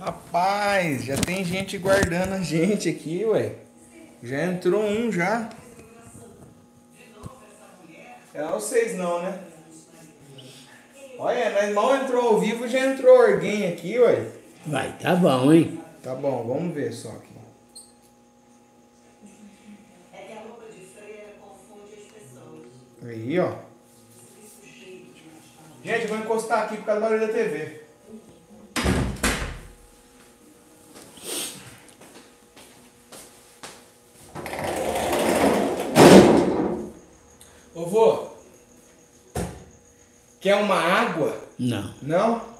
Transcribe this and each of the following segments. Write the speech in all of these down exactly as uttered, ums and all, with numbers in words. Rapaz, já tem gente guardando a gente aqui, ué. Já entrou um já. É vocês não, né? Olha, nós mal entrou ao vivo, já entrou alguém aqui, ué. Vai, tá bom, hein? Tá bom, vamos ver só aqui. É que a roupa de freira confunde as pessoas. Aí, ó. Gente, vou encostar aqui por causa do barulho da T V. Ô, vô. Quer uma água? Não. Não?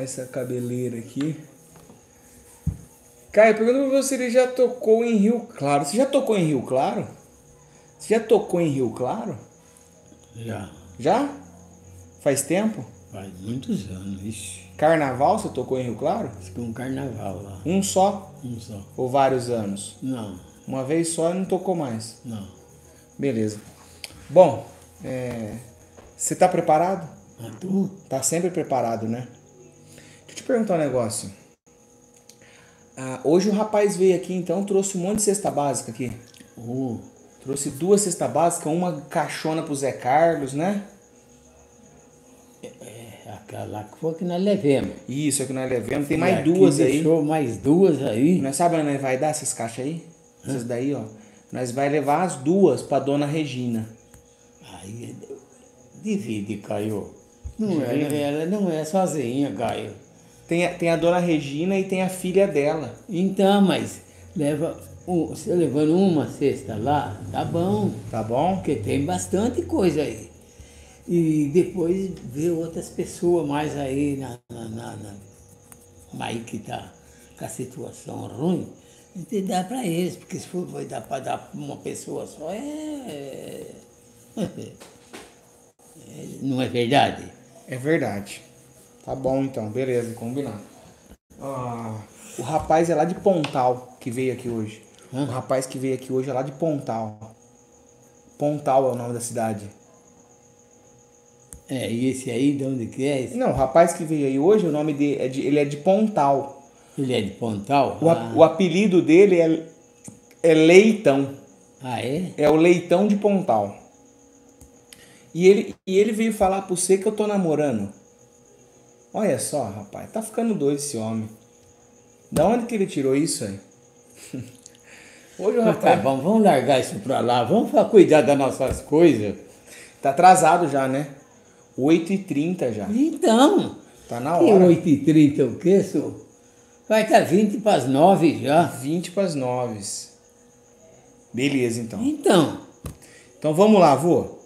Essa cabeleira aqui. Caio, pergunta pra você, ele já tocou em Rio Claro. Você já tocou em Rio Claro? Você já tocou em Rio Claro? Já. Já? Faz tempo? Faz muitos anos, isso. Carnaval você tocou em Rio Claro? Ficou um carnaval lá. Um só? Um só. Ou vários anos? Não. Uma vez só e não tocou mais? Não. Beleza. Bom, é... você tá preparado? Ah, tu? Tá sempre preparado, né? Deixa eu te perguntar um negócio. Ah, hoje o rapaz veio aqui, então, trouxe um monte de cesta básica aqui. Uh, trouxe duas cestas básicas, uma caixona pro Zé Carlos, né? É, aquela lá que foi que nós levemos. Isso, é que nós levemos. Tem mais duas aí. Deixou mais duas aí. Nós sabemos onde nós vai dar essas caixas aí? Hã? Essas daí, ó. Nós vai levar as duas pra Dona Regina. Aí, divide, Caio. Não é, ela não é sozinha, Caio. Tem a, tem a Dona Regina e tem a filha dela. Então, mas leva um, você levando uma cesta lá, tá bom. Tá bom? Porque tem bastante coisa aí. E depois vê outras pessoas mais aí, na, na, na, na, aí que tá com a situação ruim. A gente dá pra eles, porque se for vai dar pra dar pra uma pessoa só, é... Não é verdade? É verdade. Tá bom, então. Beleza, combinado. Ah, o rapaz é lá de Pontal que veio aqui hoje. Hã? O rapaz que veio aqui hoje é lá de Pontal. Pontal é o nome da cidade. É, e esse aí de onde que é? Esse? Não, o rapaz que veio aí hoje, o nome dele é de, ele é de Pontal. Ele é de Pontal? O, ah. o apelido dele é, é Leitão. Ah, é? É o Leitão de Pontal. E ele, e ele veio falar pra você que eu tô namorando. Olha só, rapaz, tá ficando doido esse homem. Da onde que ele tirou isso aí? Hoje o rapaz... Tá bom, vamos largar isso pra lá, vamos cuidar das nossas coisas. Tá atrasado já, né? oito e trinta já. Então. Tá na hora. E oito e trinta o quê, senhor? Vai estar tá vinte pras nove já. vinte pras nove. Beleza, então. Então. Então vamos lá, vô.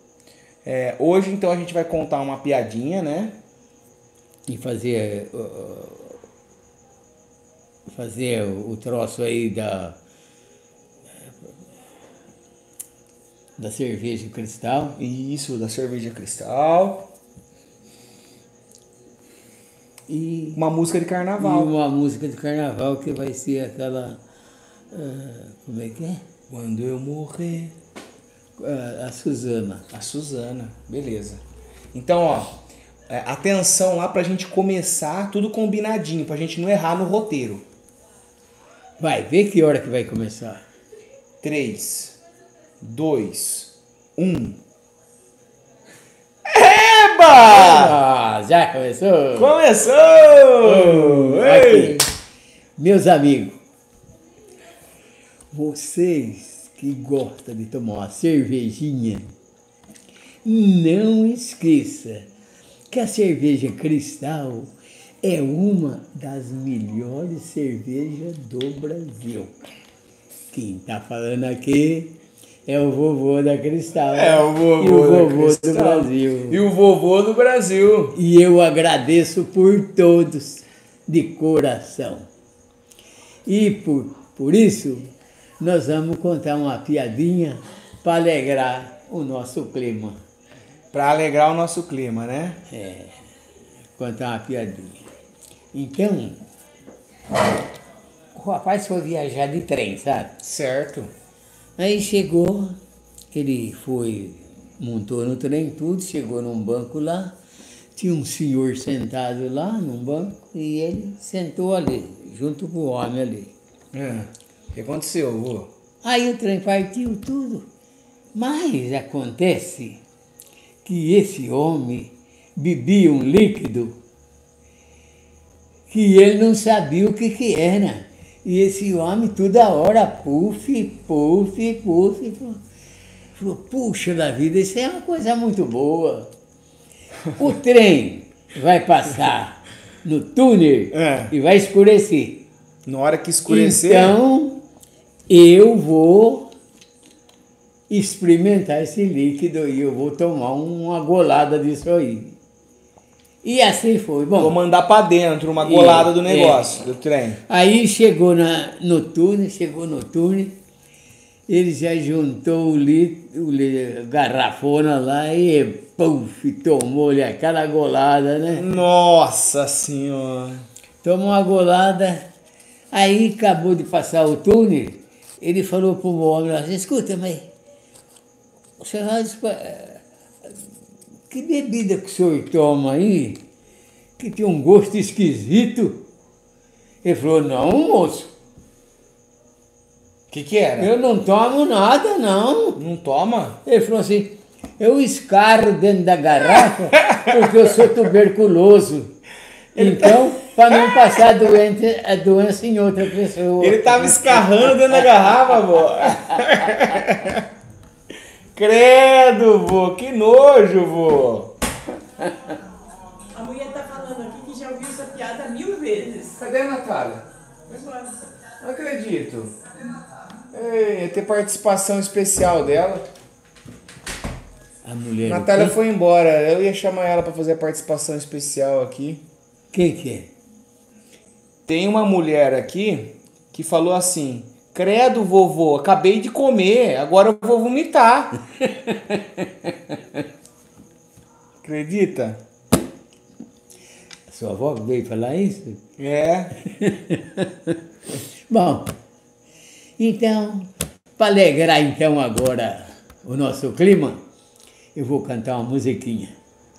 É, hoje, então, a gente vai contar uma piadinha, né? E fazer... Uh, fazer o troço aí da... Da cerveja Cristal. Isso, da cerveja Cristal. E... Uma música de carnaval. E uma música de carnaval que vai ser aquela... Uh, como é que é? Quando eu morrer... A Suzana. A Suzana, beleza. Então, ó, atenção lá pra gente começar tudo combinadinho, pra gente não errar no roteiro. Vai, vê que hora que vai começar. três, dois, um. Eba! Eba! Já começou? Começou! Oh, ei! Meus amigos, vocês... que gosta de tomar uma cervejinha, não esqueça que a cerveja Cristal é uma das melhores cervejas do Brasil. Quem está falando aqui É o vovô da Cristal. É o vovô, e o vovô da do Brasil. E o vovô do Brasil. E eu agradeço por todos de coração. E por, por isso, nós vamos contar uma piadinha para alegrar o nosso clima. Para alegrar o nosso clima, né? É. Contar uma piadinha. Então, o rapaz foi viajar de trem, sabe? Certo. Aí chegou, ele foi, montou no trem tudo, chegou num banco lá, tinha um senhor sentado lá num banco e ele sentou ali, junto com o homem ali. É, o que aconteceu, vô? Aí o trem partiu tudo, mas acontece que esse homem bebia um líquido que ele não sabia o que que era. E esse homem toda hora, puf, puf, puf, falou, puxa da vida, isso é uma coisa muito boa. O trem vai passar no túnel é. e vai escurecer. Na hora que escurecer... Então, eu vou experimentar esse líquido e eu vou tomar uma golada disso aí. E assim foi. Bom, vou mandar para dentro uma golada é, do negócio, é. do trem. Aí chegou na, no túnel, chegou no túnel, ele já juntou o, li, o li, garrafona lá e puf, tomou-lhe aquela golada, né? Nossa Senhora! Tomou uma golada, aí acabou de passar o túnel, ele falou para o homem assim, escuta, mas o senhor que bebida que o senhor toma aí, que tem um gosto esquisito? Ele falou, não, moço. O que que era? Eu não tomo nada, não. Não toma? Ele falou assim, eu escarro dentro da garrafa porque eu sou tuberculoso. Então, para não passar a doença, a doença em outra pessoa. Ele estava escarrando dentro da garrafa, amor. Credo, vô, que nojo, vô. A mulher tá falando aqui que já ouviu essa piada mil vezes. Cadê a Natália? Não acredito. Ei, tem participação especial dela. A mulher. Natália foi embora, eu ia chamar ela para fazer a participação especial aqui. Quem que é? Tem uma mulher aqui que falou assim... Credo, vovô, acabei de comer, agora eu vou vomitar. Acredita? Sua avó veio falar isso? É. Bom, então, para alegrar então agora o nosso clima, eu vou cantar uma musiquinha.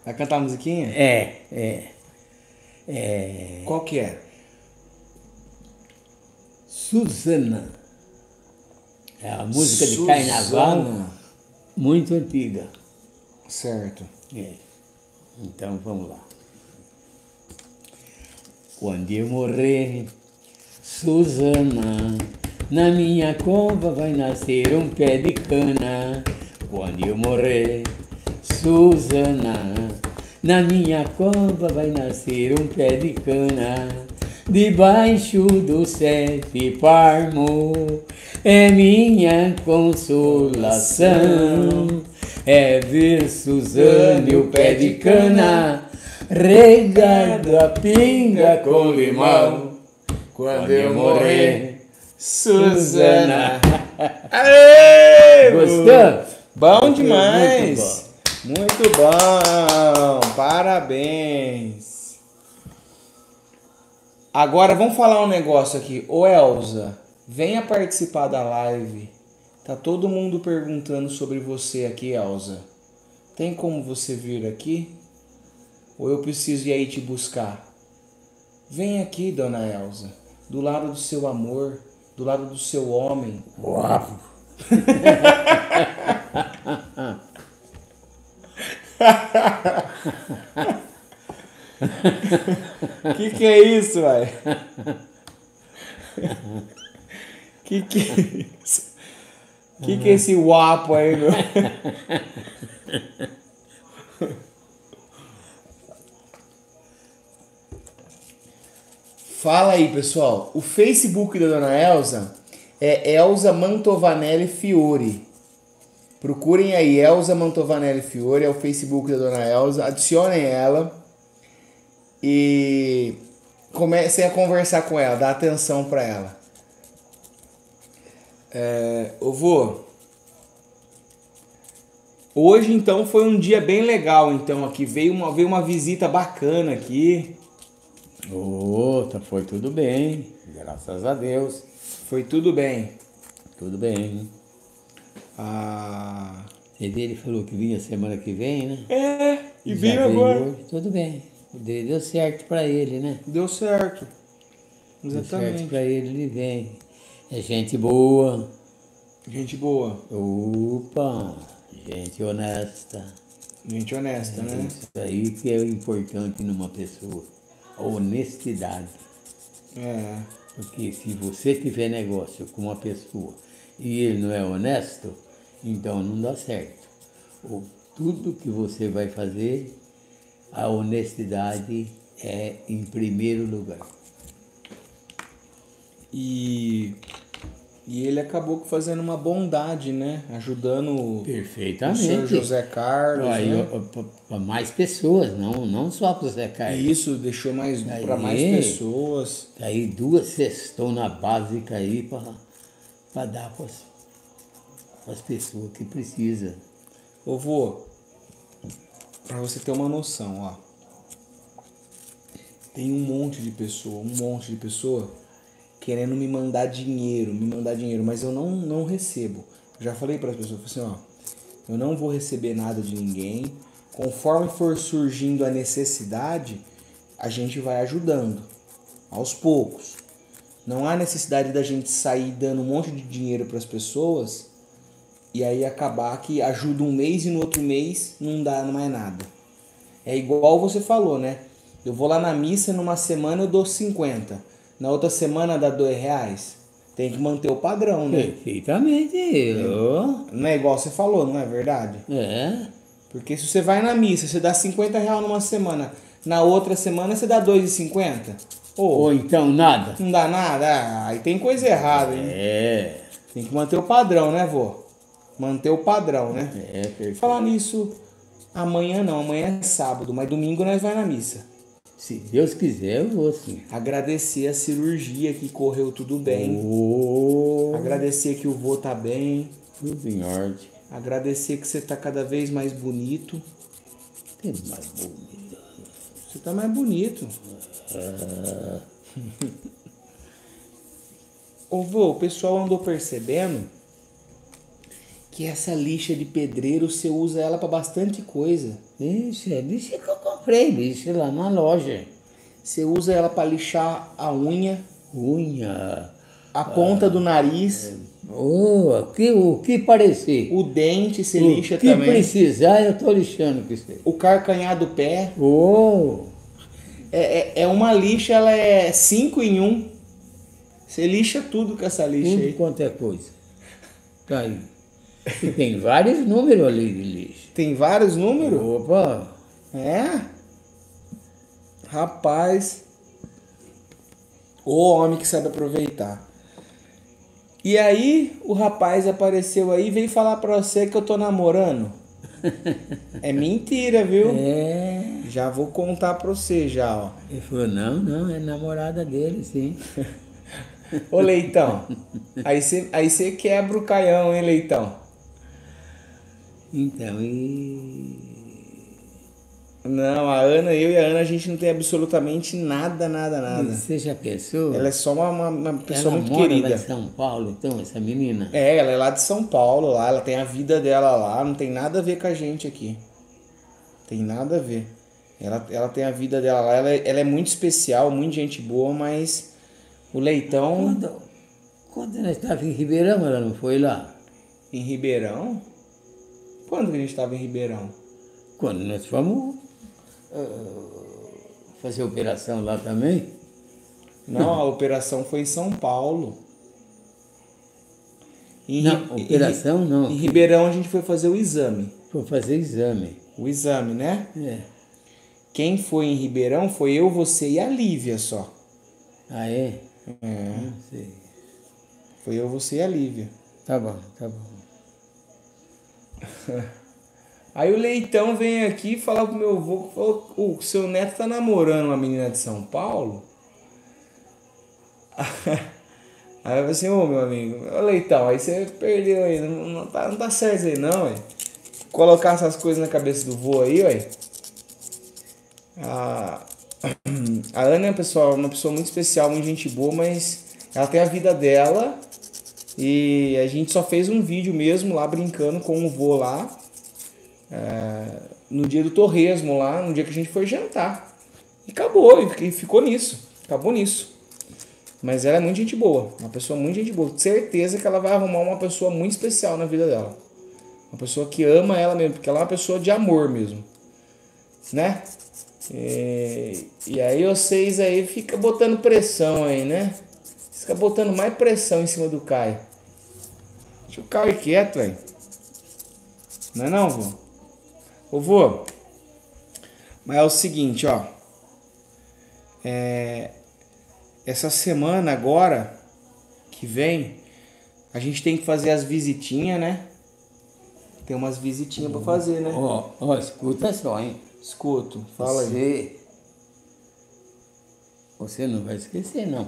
Vai cantar uma musiquinha? É, é. é... Qual que é? Suzana. É a música de Suzana. Carnaval, muito antiga. Certo. É. Então, vamos lá. Quando eu morrer, Suzana, na minha cova vai nascer um pé de cana. Quando eu morrer, Suzana, na minha cova vai nascer um pé de cana. Debaixo do sete palmo é minha consolação, é ver Suzane o pé de cana regado a pinga com limão. Quando eu morrer, Suzana. Aê! Gostou? Bom demais! Muito bom! Muito bom. Parabéns! Agora, vamos falar um negócio aqui. Ô, Elza, venha participar da live. Tá todo mundo perguntando sobre você aqui, Elza. Tem como você vir aqui? Ou eu preciso ir aí te buscar? Vem aqui, dona Elza. Do lado do seu amor, do lado do seu homem. Uau! O que que é isso, vai? Que que é isso? Que que é esse guapo aí, meu? Fala aí, pessoal. O Facebook da dona Elza é Elza Mantovanelli Fiori. Procurem aí Elza Mantovanelli Fiori, é o Facebook da Dona Elza. Adicionem ela e comecem a conversar com ela, dar atenção para ela. É, eu vou... Hoje, então, foi um dia bem legal, então, aqui. Veio uma, veio uma visita bacana aqui. Oh, tá, foi tudo bem, graças a Deus. Foi tudo bem. Tudo bem, né? Ah... Ele falou que vinha semana que vem, né? É, e veio agora. Hoje, tudo bem. Deu certo pra ele, né? Deu certo. Exatamente. Deu certo pra ele, ele vem. É gente boa. Gente boa. Opa... Gente honesta. Gente honesta, é, né? Isso aí que é importante numa pessoa. A honestidade. É. Porque se você tiver negócio com uma pessoa e ele não é honesto, então não dá certo. Ou tudo que você vai fazer, a honestidade é em primeiro lugar. E... E ele acabou fazendo uma bondade, né? Ajudando perfeitamente. O senhor José Carlos. Aí, né? Para mais pessoas, não, não só para o José Carlos. Isso, deixou mais para mais pessoas. Aí duas cestonas básicas aí para dar para as pessoas que precisam. Ô vô, para você ter uma noção, ó. Tem um monte de pessoa, um monte de pessoa... querendo me mandar dinheiro, me mandar dinheiro, mas eu não, não recebo. Já falei para as pessoas, falei assim, ó, eu não vou receber nada de ninguém. Conforme for surgindo a necessidade, a gente vai ajudando, aos poucos. Não há necessidade da gente sair dando um monte de dinheiro para as pessoas e aí acabar que ajuda um mês e no outro mês não dá mais nada. É igual você falou, né? Eu vou lá na missa, numa semana eu dou cinquenta. Na outra semana dá dois reais. Tem que manter o padrão, né? Perfeitamente. Eu... Não é igual você falou, não é verdade? É. Porque se você vai na missa, você dá cinquenta reais numa semana. Na outra semana você dá dois e cinquenta. Ou, Ou então nada. Não dá nada. Aí tem coisa errada, hein? É. Tem que manter o padrão, né, vô? Manter o padrão, né? É, perfeito. Falar nisso, amanhã não. Amanhã é sábado, mas domingo nós vamos na missa. Se Deus quiser, eu vou sim. Agradecer a cirurgia que correu tudo bem. Oh. Agradecer que o vô tá bem. Tudo em ordem. Agradecer que você tá cada vez mais bonito. Que mais bonito? Você tá mais bonito. Ah. Ô vô, o pessoal andou percebendo que essa lixa de pedreiro, você usa ela pra bastante coisa. Lixa, lixa que eu comprei, lixa lá na loja. Você usa ela pra lixar a unha. Unha. A ponta ah, do nariz. Oh, que, o que parecer. O dente você lixa também. O que precisar eu tô lixando com isso aí. O carcanhar do pé. Oh. É, é, é uma lixa, ela é cinco em um. Você lixa tudo com essa lixa tudo aí. Quanto é coisa. Tá aí. E tem vários números ali de lixo. Tem vários números? Opa! É? Rapaz! O homem que sabe aproveitar. E aí, o rapaz apareceu aí e veio falar pra você que eu tô namorando. É mentira, viu? É. Já vou contar pra você já, ó. Ele falou, não, não, é namorada dele, sim. Ô, Leitão, aí você aí você quebra o caião, hein, Leitão? Então, e... Não, a Ana, eu e a Ana, a gente não tem absolutamente nada, nada, nada. Você já pensou? Ela é só uma, uma, uma pessoa ela muito mora querida. Ela mora em São Paulo, então, essa menina? É, ela é lá de São Paulo, lá, ela tem a vida dela lá, não tem nada a ver com a gente aqui. Tem nada a ver. Ela, ela tem a vida dela lá, ela, ela é muito especial, muito gente boa, mas o Leitão... Quando, quando ela estava em Ribeirão, ela não foi lá? Em Ribeirão? Quando que a gente estava em Ribeirão? Quando nós fomos uh, fazer operação lá também. Não, a operação foi em São Paulo. Em não, Ri... operação não. Em Ribeirão a gente foi fazer o exame. Foi fazer exame. O exame, né? É. Quem foi em Ribeirão foi eu, você e a Lívia só. Ah, é? É. Não sei. Foi eu, você e a Lívia. Tá bom, tá bom. Aí o Leitão vem aqui falar pro meu avô, falou, o seu neto tá namorando uma menina de São Paulo? Aí eu falei assim, ô meu amigo, ô Leitão, aí você perdeu aí, não, não, tá, não tá certo aí não, ué. Colocar essas coisas na cabeça do vô aí, ué. A, a Ana é uma pessoa, uma pessoa muito especial, muito gente boa, mas ela tem a vida dela e a gente só fez um vídeo mesmo lá brincando com o vô lá. Uh, no dia do torresmo lá, no dia que a gente foi jantar. E acabou, e ficou nisso. Acabou nisso. Mas ela é muito gente boa. Uma pessoa muito gente boa. Certeza que ela vai arrumar uma pessoa muito especial na vida dela. Uma pessoa que ama ela mesmo. Porque ela é uma pessoa de amor mesmo. Né? E, e aí vocês aí ficam botando pressão aí, né? Fica botando mais pressão em cima do Caio. Deixa o Caio quieto, velho. Não é não, vô? Ô, vô, mas é o seguinte, ó, é, essa semana agora que vem, a gente tem que fazer as visitinhas, né? Tem umas visitinhas pra fazer, né? Ó, oh, oh, escuta só, hein? Escuto, fala aí. Você, você não vai esquecer, não.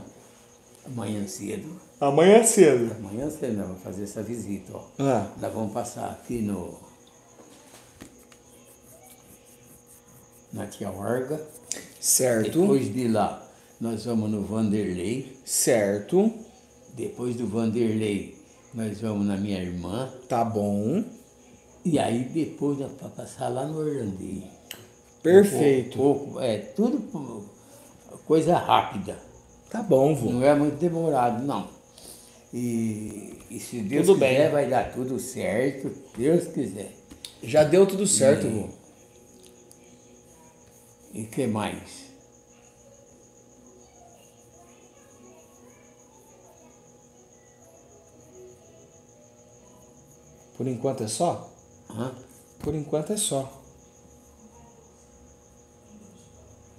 Amanhã cedo. Amanhã cedo? Amanhã cedo, nós vamos fazer essa visita, ó. Ah. Nós vamos passar aqui no... na Tia Orga. Certo. Depois de lá, nós vamos no Vanderlei. Certo. Depois do Vanderlei, nós vamos na minha irmã. Tá bom. E aí depois dá pra passar lá no Orlandi. Perfeito. Um pouco, um pouco, é tudo coisa rápida. Tá bom, vô. Não é muito demorado, não. E, e se Deus tudo quiser, bem. Vai dar tudo certo. Deus quiser. Já deu tudo certo, e... vô. E o que mais? Por enquanto é só? Hã? Por enquanto é só.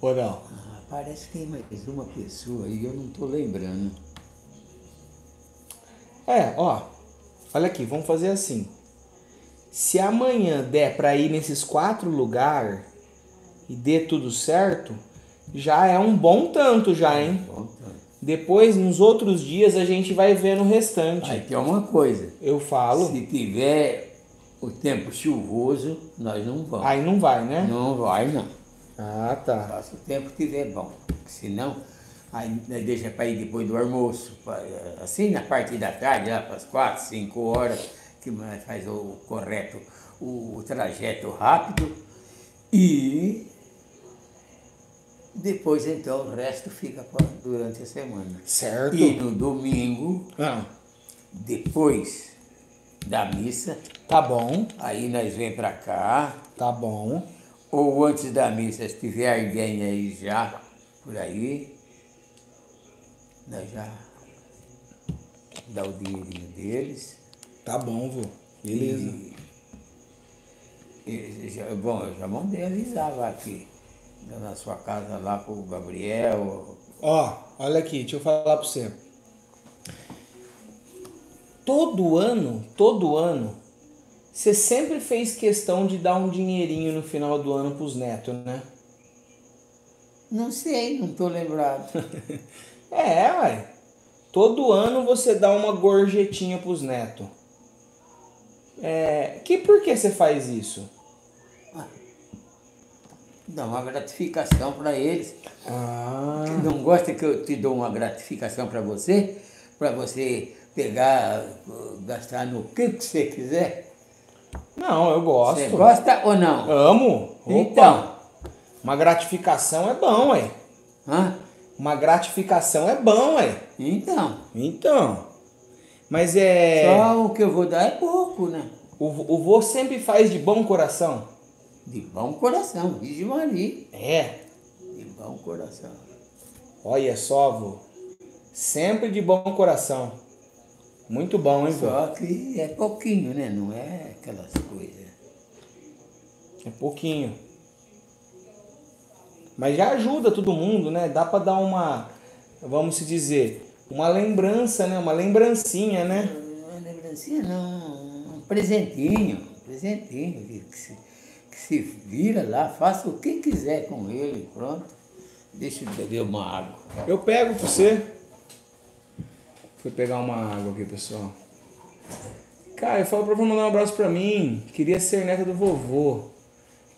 Ou não? Ah, parece que tem mais uma pessoa aí, eu não tô lembrando. É, ó. Olha aqui, vamos fazer assim. Se amanhã der pra ir nesses quatro lugares... e dê tudo certo, já é um bom tanto já, hein? É um bom tanto. Depois, nos outros dias, a gente vai ver no restante. Aí tem uma coisa. Eu falo. Se tiver o tempo chuvoso, nós não vamos. Aí não vai, né? Não vai, não. Ah, tá. Só se o tempo tiver bom. Senão, aí deixa para ir depois do almoço. Assim, na parte da tarde, lá para as quatro, cinco horas, que faz o correto, o trajeto rápido. E... depois, então, o resto fica durante a semana. Certo. E no domingo, ah. depois da missa... Tá bom. Aí nós vem pra cá. Tá bom. Ou antes da missa, se tiver alguém aí já, por aí, nós já dá o dinheirinho deles. Tá bom, vô. Beleza. E... já, bom, eu já mandei avisar lá aqui, na sua casa lá pro Gabriel. Ó, oh, olha aqui, deixa eu falar pra você. Todo ano, todo ano, você sempre fez questão de dar um dinheirinho no final do ano pros netos, né? Não sei, não tô lembrado. É, ué. Todo ano você dá uma gorjetinha pros netos. É, que por que você faz isso? Dá uma gratificação para eles. Ah. Não gosta que eu te dou uma gratificação para você? Para você pegar, gastar no que você quiser? Não, eu gosto. Você gosta ou não? Amo. Opa. Então. Uma gratificação é bom, ué. Hã? Uma gratificação é bom, ué. Então. Então. Mas é... só o que eu vou dar é pouco, né? O, o vô sempre faz de bom coração? De bom coração, de Maria. É. De bom coração. Olha só, vô. Sempre de bom coração. Muito bom, hein, vô? Só que é pouquinho, né? Não é aquelas coisas. É pouquinho. Mas já ajuda todo mundo, né? Dá pra dar uma... vamos dizer... uma lembrança, né? Uma lembrancinha, né? Uma lembrancinha não, um presentinho. Um eles entendem que, que, se, que se vira lá, faça o que quiser com ele, pronto. Deixa eu beber uma água. Eu pego pra você. Fui pegar uma água aqui, pessoal. Cara, eu falo pra você mandar um abraço pra mim. Queria ser neta do vovô.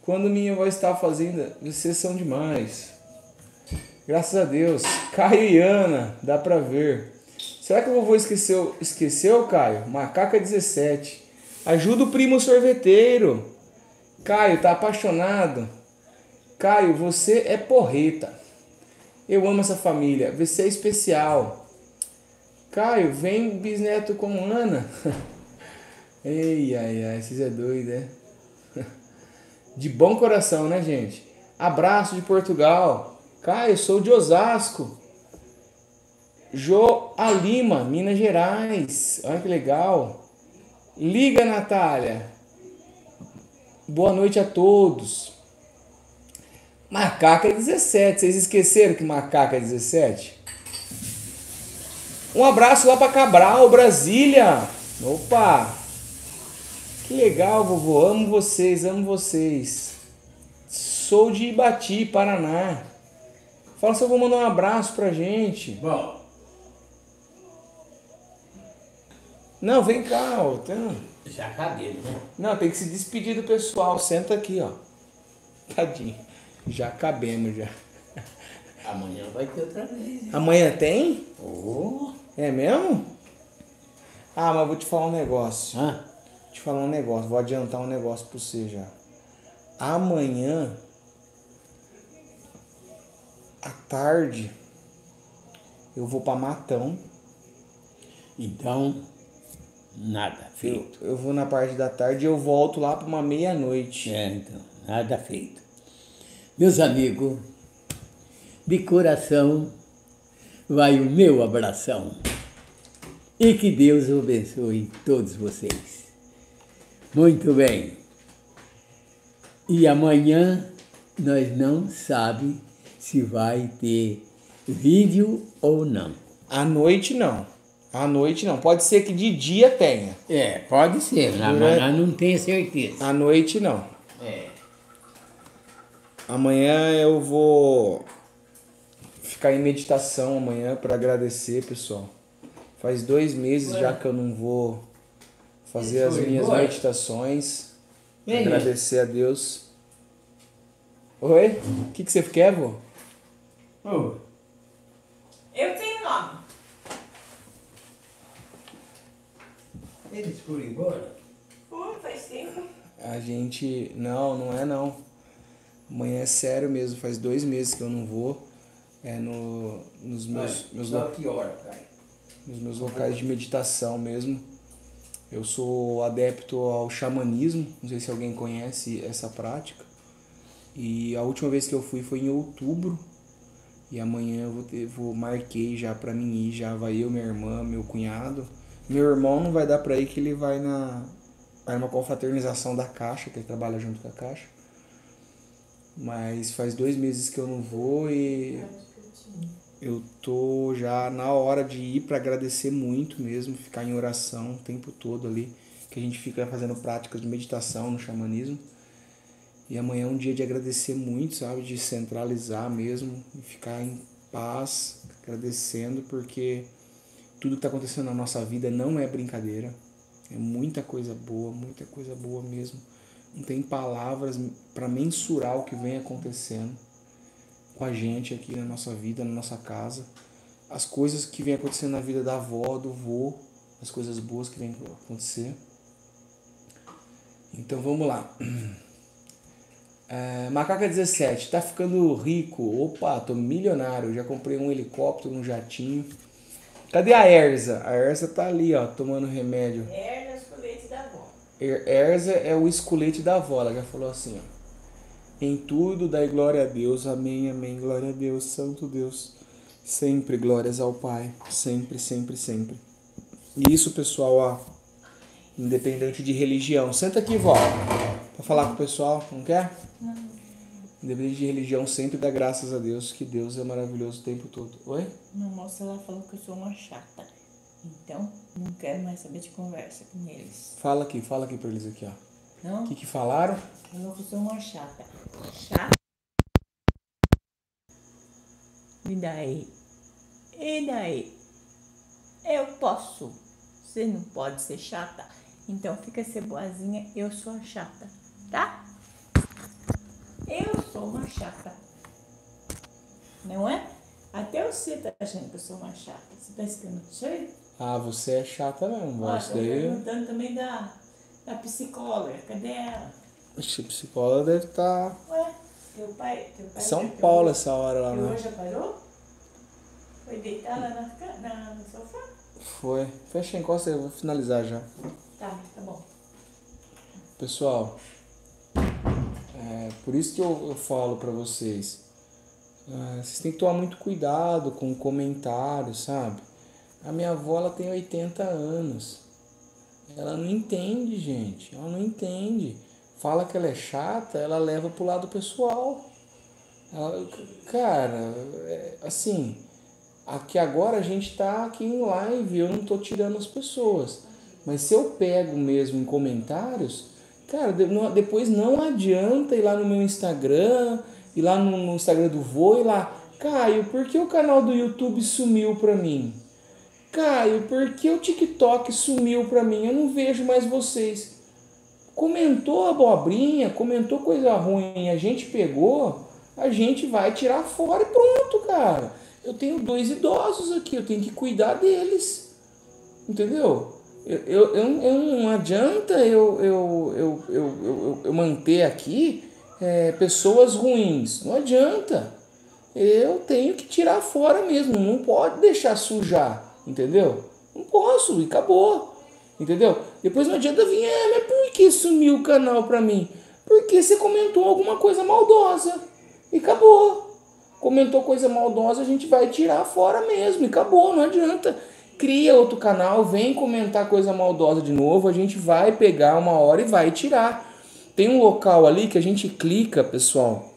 Quando minha avó estava fazenda, vocês são demais. Graças a Deus. Caio e Ana, dá pra ver. Será que o vovô esqueceu, esqueceu, Caio? Macaca dezessete. Ajuda o primo sorveteiro. Caio, tá apaixonado. Caio, você é porreta. Eu amo essa família. Você é especial. Caio, vem bisneto com Ana. Ei, ai, ai, vocês é doido, é? De bom coração, né, gente? Abraço de Portugal. Caio, sou de Osasco. Joalima, Minas Gerais. Olha que legal. Liga, Natália. Boa noite a todos. Macaca dezessete. Vocês esqueceram que macaca é dezessete? Um abraço lá para Cabral, Brasília. Opa! Que legal, vovô. Amo vocês, amo vocês. Sou de Ibati, Paraná. Fala se eu vou mandar um abraço pra gente. Bom. Não, vem cá, ó. Tem... Já acabei, né? Não, tem que se despedir do pessoal. Senta aqui, ó. Tadinho. Já acabemos, já. Amanhã vai ter outra vez, hein? Amanhã tem? Oh. É mesmo? Ah, mas vou te falar um negócio. Hã? Vou te falar um negócio. Vou adiantar um negócio pra você já. Amanhã, à tarde, eu vou pra Matão. Então... Nada feito. Eu, eu vou na parte da tarde e eu volto lá para uma meia-noite. É, então, nada feito. Meus amigos, de coração vai o meu abração. E que Deus abençoe todos vocês. Muito bem. E amanhã nós não sabemos se vai ter vídeo ou não. À noite não. À noite não. Pode ser que de dia tenha. É, pode ser. Mas Durante... não tenho certeza. À noite não. É. Amanhã eu vou ficar em meditação amanhã para agradecer, pessoal. Faz dois meses Ué. já que eu não vou fazer Isso as minhas embora. meditações. E agradecer aí? a Deus. Oi? O que, que você quer, vô? Oh. Eu tenho nome. Eles foram embora? Pô, faz tempo. A gente... Não, não é não. Amanhã é sério mesmo. Faz dois meses que eu não vou. É no... Nos meus... Ai, meus lo... que hora, cara? Nos meus locais de meditação mesmo. Eu sou adepto ao xamanismo. Não sei se alguém conhece essa prática. E a última vez que eu fui foi em outubro. E amanhã eu vou ter... Vou... Marquei já pra mim ir. Já vai eu, minha irmã, meu cunhado... Meu irmão não vai dar pra ir que ele vai na... Vai numa confraternização da Caixa, que ele trabalha junto com a Caixa. Mas faz dois meses que eu não vou e... Eu tô já na hora de ir pra agradecer muito mesmo, ficar em oração o tempo todo ali. Que a gente fica fazendo práticas de meditação no xamanismo. E amanhã é um dia de agradecer muito, sabe? De centralizar mesmo, e ficar em paz, agradecendo, porque... Tudo que está acontecendo na nossa vida não é brincadeira. É muita coisa boa, muita coisa boa mesmo. Não tem palavras para mensurar o que vem acontecendo com a gente aqui na nossa vida, na nossa casa. As coisas que vem acontecendo na vida da avó, do vô, as coisas boas que vem acontecer. Então vamos lá. É, Macaca dezessete, tá ficando rico. Opa, tô milionário. Já comprei um helicóptero, um jatinho. Cadê a Erza? A Erza tá ali, ó, tomando remédio. Erza é o esculete da avó. Erza é o esculete da avó, ela já falou assim, ó. Em tudo dai glória a Deus, amém, amém, glória a Deus, santo Deus. Sempre glórias ao Pai, sempre, sempre, sempre. E isso, pessoal, ó, independente de religião. Senta aqui, vó, pra falar com o pessoal, não quer? Não. Independente de religião, sempre dá graças a Deus, que Deus é maravilhoso o tempo todo. Oi? Não, moça, ela falou que eu sou uma chata. Então, não quero mais saber de conversa com eles. Fala aqui, fala aqui pra eles aqui, ó. Não. O que que falaram? Eu não sou uma chata. Chata? E daí? E daí? Eu posso. Você não pode ser chata. Então fica ser boazinha, eu sou a chata, tá? Eu sou uma chata. Não é? Até você tá achando que eu sou uma chata. Você tá escutando isso aí? Ah, você é chata mesmo. Olha, eu tô perguntando também da, da psicóloga. Cadê ela? Oxi, a psicóloga deve estar... Tá... Ué, teu pai... Teu pai São Paulo parou essa hora lá, né? Hoje já parou? Foi deitar lá na, na, no sofá? Foi. Fecha a encosta, eu vou finalizar já. Tá, tá bom. Pessoal, é por isso que eu, eu falo pra vocês. Uh, vocês têm que tomar muito cuidado com o comentário, sabe? A minha avó, ela tem oitenta anos. Ela não entende, gente. Ela não entende. Fala que ela é chata, ela leva pro lado pessoal. Ela, cara, é, assim, aqui agora a gente tá aqui em live, eu não tô tirando as pessoas. Mas se eu pego mesmo em comentários, cara, depois não adianta ir lá no meu Instagram, ir lá no Instagram do vô e lá, Caio, por que o canal do YouTube sumiu pra mim? Caio, por que o TikTok sumiu pra mim? Eu não vejo mais vocês. Comentou abobrinha, comentou coisa ruim, a gente pegou, a gente vai tirar fora e pronto, cara. Eu tenho dois idosos aqui, eu tenho que cuidar deles, entendeu? Eu, eu, eu, eu não adianta eu, eu, eu, eu, eu, eu manter aqui é, pessoas ruins, não adianta. Eu tenho que tirar fora mesmo, não pode deixar sujar. Entendeu? Não posso, e acabou. Entendeu? Depois não adianta vir, é, mas por que sumiu o canal pra mim? Porque você comentou alguma coisa maldosa. E acabou. Comentou coisa maldosa, a gente vai tirar fora mesmo. E acabou, não adianta. Cria outro canal, vem comentar coisa maldosa de novo, a gente vai pegar uma hora e vai tirar. Tem um local ali que a gente clica, pessoal,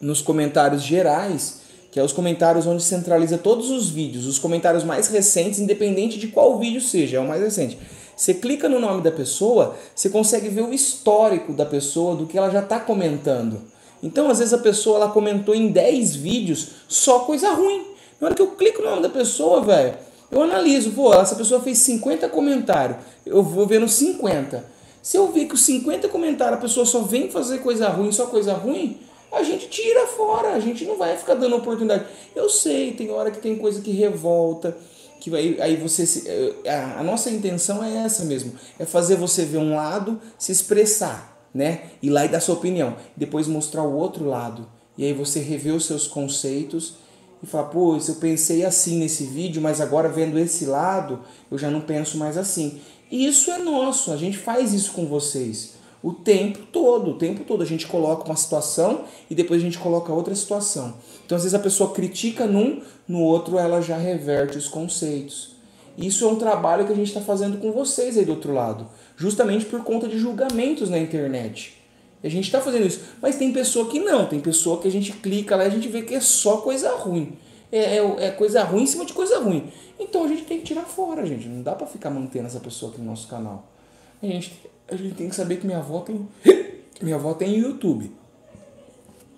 nos comentários gerais, que é os comentários onde centraliza todos os vídeos, os comentários mais recentes, independente de qual vídeo seja, é o mais recente. Você clica no nome da pessoa, você consegue ver o histórico da pessoa, do que ela já está comentando. Então, às vezes, a pessoa ela comentou em dez vídeos só coisa ruim. Na hora que eu clico no nome da pessoa, velho, eu analiso, pô, essa pessoa fez cinquenta comentários, eu vou ver nos cinquenta. Se eu ver que os cinquenta comentários a pessoa só vem fazer coisa ruim, só coisa ruim... A gente tira fora, a gente não vai ficar dando oportunidade. Eu sei, tem hora que tem coisa que revolta, que aí, aí você se, a, a nossa intenção é essa mesmo, é fazer você ver um lado, se expressar, né? Ir lá e dar sua opinião, depois mostrar o outro lado. E aí você rever os seus conceitos e falar, pô, eu pensei assim nesse vídeo, mas agora vendo esse lado, eu já não penso mais assim. E isso é nosso, a gente faz isso com vocês. O tempo todo, o tempo todo a gente coloca uma situação e depois a gente coloca outra situação. Então às vezes a pessoa critica num, no outro ela já reverte os conceitos. Isso é um trabalho que a gente está fazendo com vocês aí do outro lado, justamente por conta de julgamentos na internet. E a gente está fazendo isso, mas tem pessoa que não, tem pessoa que a gente clica lá e a gente vê que é só coisa ruim. É, é, é coisa ruim em cima de coisa ruim. Então a gente tem que tirar fora, gente. Não dá para ficar mantendo essa pessoa aqui no nosso canal. A gente... A gente tem que saber que minha avó tem minha avó tem YouTube.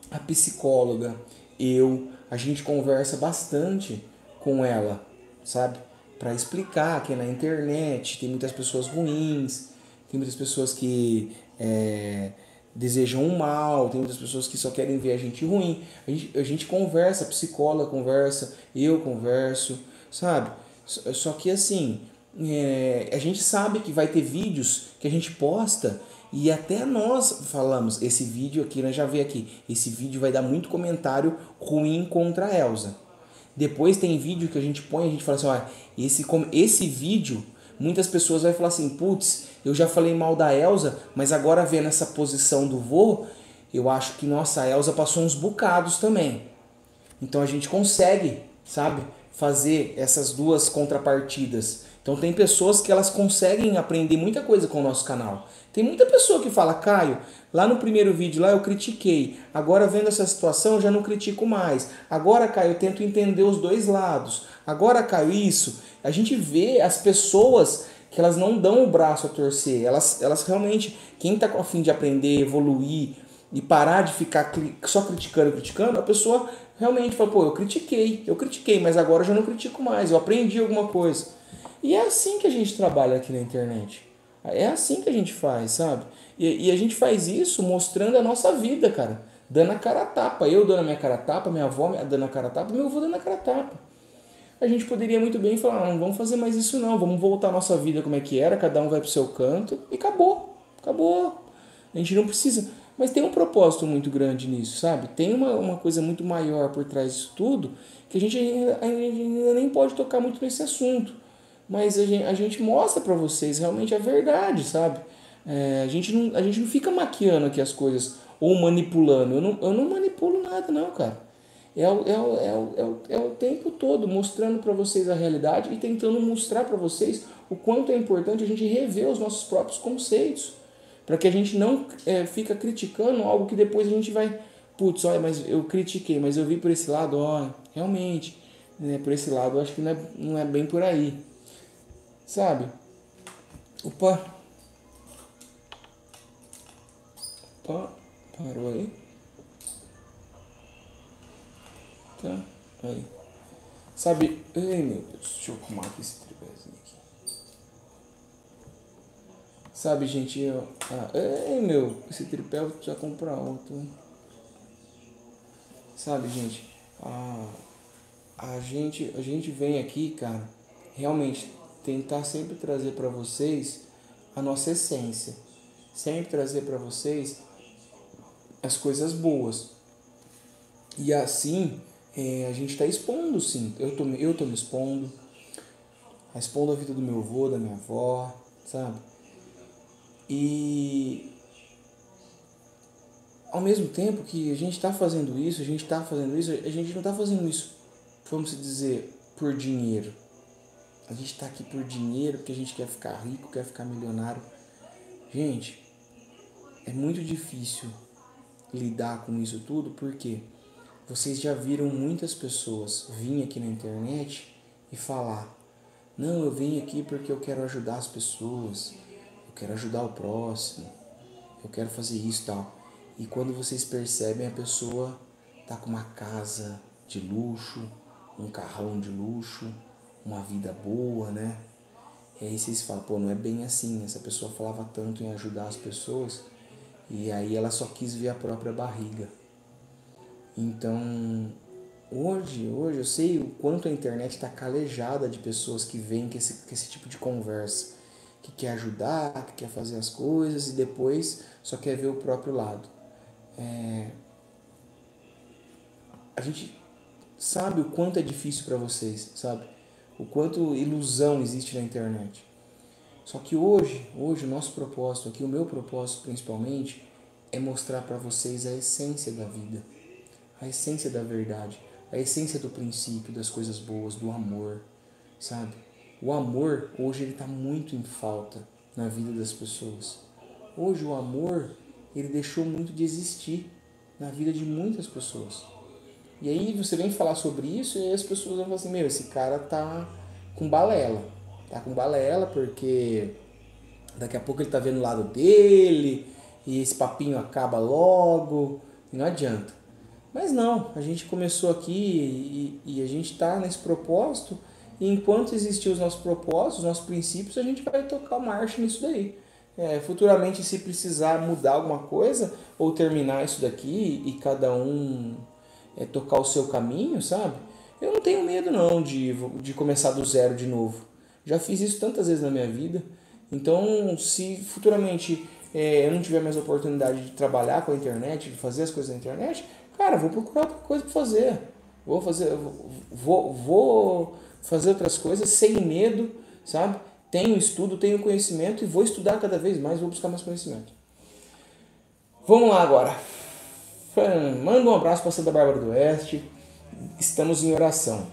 A psicóloga, eu, a gente conversa bastante com ela, sabe? Para explicar que na internet tem muitas pessoas ruins, tem muitas pessoas que é, desejam o mal, tem muitas pessoas que só querem ver a gente ruim. A gente, a gente conversa, a psicóloga conversa, eu converso, sabe? Só que assim... É, a gente sabe que vai ter vídeos que a gente posta e até nós falamos, esse vídeo aqui, né, já vi aqui, esse vídeo vai dar muito comentário ruim contra a Elza. Depois tem vídeo que a gente põe, a gente fala assim, ó, esse, esse vídeo, muitas pessoas vão falar assim, putz, eu já falei mal da Elza, mas agora vendo essa posição do vô, eu acho que, nossa, a Elza passou uns bocados também. Então a gente consegue, sabe, fazer essas duas contrapartidas. Então tem pessoas que elas conseguem aprender muita coisa com o nosso canal. Tem muita pessoa que fala, Caio, lá no primeiro vídeo lá eu critiquei, agora vendo essa situação eu já não critico mais. Agora, Caio, eu tento entender os dois lados. Agora, Caio, isso. A gente vê as pessoas que elas não dão o braço a torcer. Elas, elas realmente, quem está a fim de aprender, evoluir e parar de ficar só criticando, criticando, a pessoa realmente fala, pô, eu critiquei, eu critiquei, mas agora eu já não critico mais, eu aprendi alguma coisa. E é assim que a gente trabalha aqui na internet. É assim que a gente faz, sabe? E, e a gente faz isso mostrando a nossa vida, cara. Dando a cara a tapa. Eu dando a minha cara a tapa, minha avó dando a cara a tapa, meu avô dando a cara a tapa. A gente poderia muito bem falar, não vamos fazer mais isso não, vamos voltar à nossa vida como é que era, cada um vai pro seu canto e acabou, acabou. A gente não precisa, mas tem um propósito muito grande nisso, sabe? Tem uma, uma coisa muito maior por trás disso tudo, que a gente ainda, ainda nem pode tocar muito nesse assunto, mas a gente, a gente mostra para vocês realmente a verdade, sabe? É, a, gente não, a gente não fica maquiando aqui as coisas ou manipulando, eu não, eu não manipulo nada não, cara. É o, é, o, é, o, é, o, é o tempo todo mostrando para vocês a realidade e tentando mostrar para vocês o quanto é importante a gente rever os nossos próprios conceitos, para que a gente não é, fica criticando algo que depois a gente vai, putz, olha, mas eu critiquei, mas eu vi por esse lado, olha, realmente, né, por esse lado eu acho que não é, não é bem por aí, sabe? Opa, opa, parou aí. Tá? Aí. Sabe? Ai, meu Deus, deixa eu arrumar aqui esse tripézinho aqui. Sabe, gente? Eu... Ah, ai, meu, esse tripé eu vou precisar comprar outro. Sabe, gente? Ah, a gente, a gente vem aqui, cara, realmente tentar sempre trazer pra vocês a nossa essência. Sempre trazer pra vocês as coisas boas. E assim. É, a gente está expondo, sim. Eu tô, eu tô me expondo. Expondo a vida do meu avô, da minha avó, sabe? E... Ao mesmo tempo que a gente está fazendo isso, a gente está fazendo isso, a gente não está fazendo isso, vamos dizer, por dinheiro. A gente está aqui por dinheiro porque a gente quer ficar rico, quer ficar milionário. Gente, é muito difícil lidar com isso tudo, por quê? Vocês já viram muitas pessoas vir aqui na internet e falar, não, eu vim aqui porque eu quero ajudar as pessoas, eu quero ajudar o próximo, eu quero fazer isso e tal. E quando vocês percebem, a pessoa tá com uma casa de luxo, um carrão de luxo, uma vida boa, né? E aí vocês falam, pô, não é bem assim, essa pessoa falava tanto em ajudar as pessoas e aí ela só quis ver a própria barriga. Então, hoje, hoje eu sei o quanto a internet está calejada de pessoas que vêm com esse, com esse tipo de conversa, que quer ajudar, que quer fazer as coisas e depois só quer ver o próprio lado. É... A gente sabe o quanto é difícil para vocês, sabe? O quanto ilusão existe na internet. Só que hoje, hoje o nosso propósito aqui, o meu propósito principalmente, é mostrar para vocês a essência da vida. A essência da verdade, a essência do princípio, das coisas boas, do amor, sabe? O amor, hoje, ele está muito em falta na vida das pessoas. Hoje, o amor, ele deixou muito de existir na vida de muitas pessoas. E aí, você vem falar sobre isso e aí as pessoas vão falar assim, meu, esse cara tá com balela. Tá com balela porque daqui a pouco ele tá vendo o lado dele e esse papinho acaba logo e não adianta. Mas não, a gente começou aqui e, e a gente está nesse propósito e enquanto existir os nossos propósitos, os nossos princípios, a gente vai tocar marcha nisso daí. É, futuramente, se precisar mudar alguma coisa ou terminar isso daqui e cada um é, tocar o seu caminho, sabe? Eu não tenho medo não de, de começar do zero de novo. Já fiz isso tantas vezes na minha vida. Então, se futuramente é, eu não tiver mais oportunidade de trabalhar com a internet, de fazer as coisas na internet... Cara, vou procurar outra coisa para fazer. Vou fazer, vou, vou fazer outras coisas sem medo, sabe? Tenho estudo, tenho conhecimento e vou estudar cada vez mais, vou buscar mais conhecimento. Vamos lá agora. Manda um abraço para Santa Bárbara do Oeste. Estamos em oração.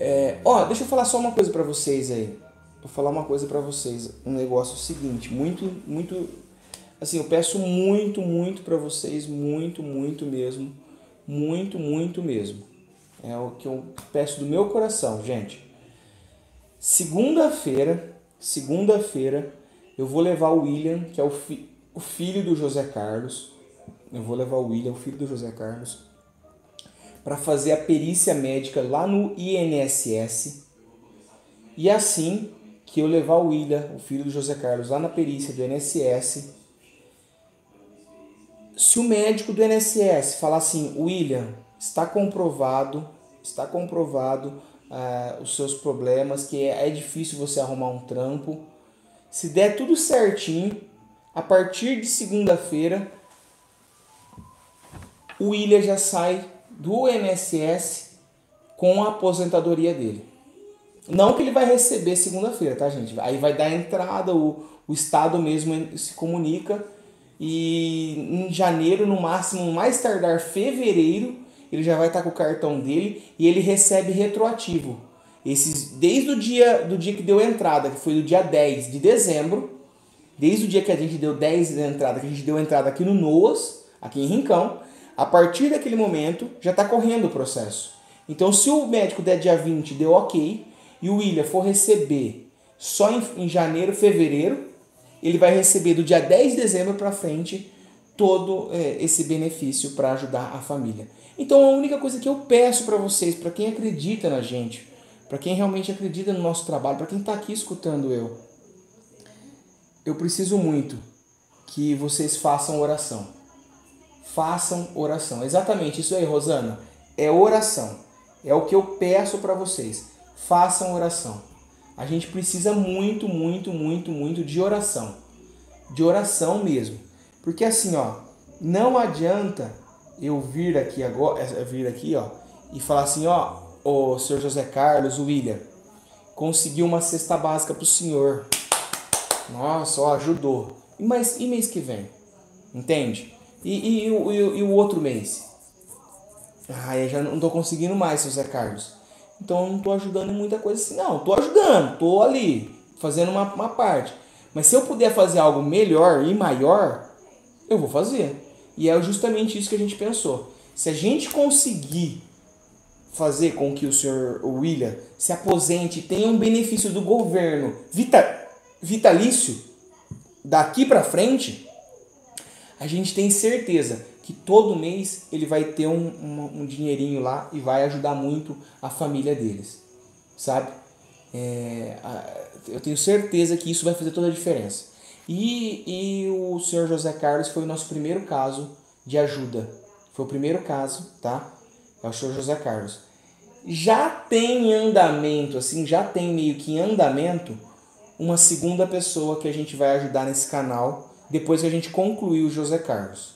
É, ó, deixa eu falar só uma coisa para vocês aí. Vou falar uma coisa para vocês. Um negócio seguinte, muito, muito... Assim, eu peço muito, muito para vocês, muito, muito mesmo, muito, muito mesmo. É o que eu peço do meu coração, gente. Segunda-feira, segunda-feira, eu vou levar o William, que é o, fi, o filho do José Carlos. Eu vou levar o William, o filho do José Carlos, para fazer a perícia médica lá no I N S S. E assim que eu levar o William, o filho do José Carlos, lá na perícia do I N S S, se o médico do I N S S falar assim: William, está comprovado, está comprovado ah, os seus problemas, que é, é difícil você arrumar um trampo. Se der tudo certinho, a partir de segunda-feira, o William já sai do I N S S com a aposentadoria dele. Não que ele vai receber segunda-feira, tá, gente? Aí vai dar entrada, o, o Estado mesmo se comunica, e em janeiro, no máximo, mais tardar fevereiro, ele já vai estar com o cartão dele, e ele recebe retroativo. Esses, desde o dia, do dia que deu entrada, que foi do dia dez de dezembro, desde o dia que a gente deu dez de entrada, que a gente deu entrada aqui no Noas, aqui em Rincão, a partir daquele momento já está correndo o processo. Então, se o médico der dia vinte, deu ok, e o William for receber só em, em janeiro, fevereiro, ele vai receber do dia dez de dezembro para frente todo é, esse benefício para ajudar a família. Então, a única coisa que eu peço para vocês, para quem acredita na gente, para quem realmente acredita no nosso trabalho, para quem está aqui escutando eu, eu preciso muito que vocês façam oração. Façam oração. Exatamente isso aí, Rosana. É oração. É o que eu peço para vocês. Façam oração. A gente precisa muito, muito, muito, muito de oração. De oração mesmo. Porque assim, ó, não adianta eu vir aqui agora, vir aqui, ó, e falar assim, ó, o senhor José Carlos, o William, conseguiu uma cesta básica pro senhor. Nossa, ó, ajudou. Mas e mês que vem? Entende? E, e, e, e, e o outro mês? Ah, eu já não tô conseguindo mais, seu José Carlos. Então eu não tô ajudando em muita coisa assim. Não, tô ajudando, tô ali, fazendo uma, uma parte. Mas se eu puder fazer algo melhor e maior, eu vou fazer. E é justamente isso que a gente pensou. Se a gente conseguir fazer com que o senhor William se aposente e tenha um benefício do governo vita, vitalício daqui para frente, a gente tem certeza que todo mês ele vai ter um, um, um dinheirinho lá e vai ajudar muito a família deles, sabe? É, eu tenho certeza que isso vai fazer toda a diferença. E, e o senhor José Carlos foi o nosso primeiro caso de ajuda. Foi o primeiro caso, tá? É o senhor José Carlos. Já tem em andamento, assim, já tem meio que em andamento uma segunda pessoa que a gente vai ajudar nesse canal depois que a gente concluir o José Carlos.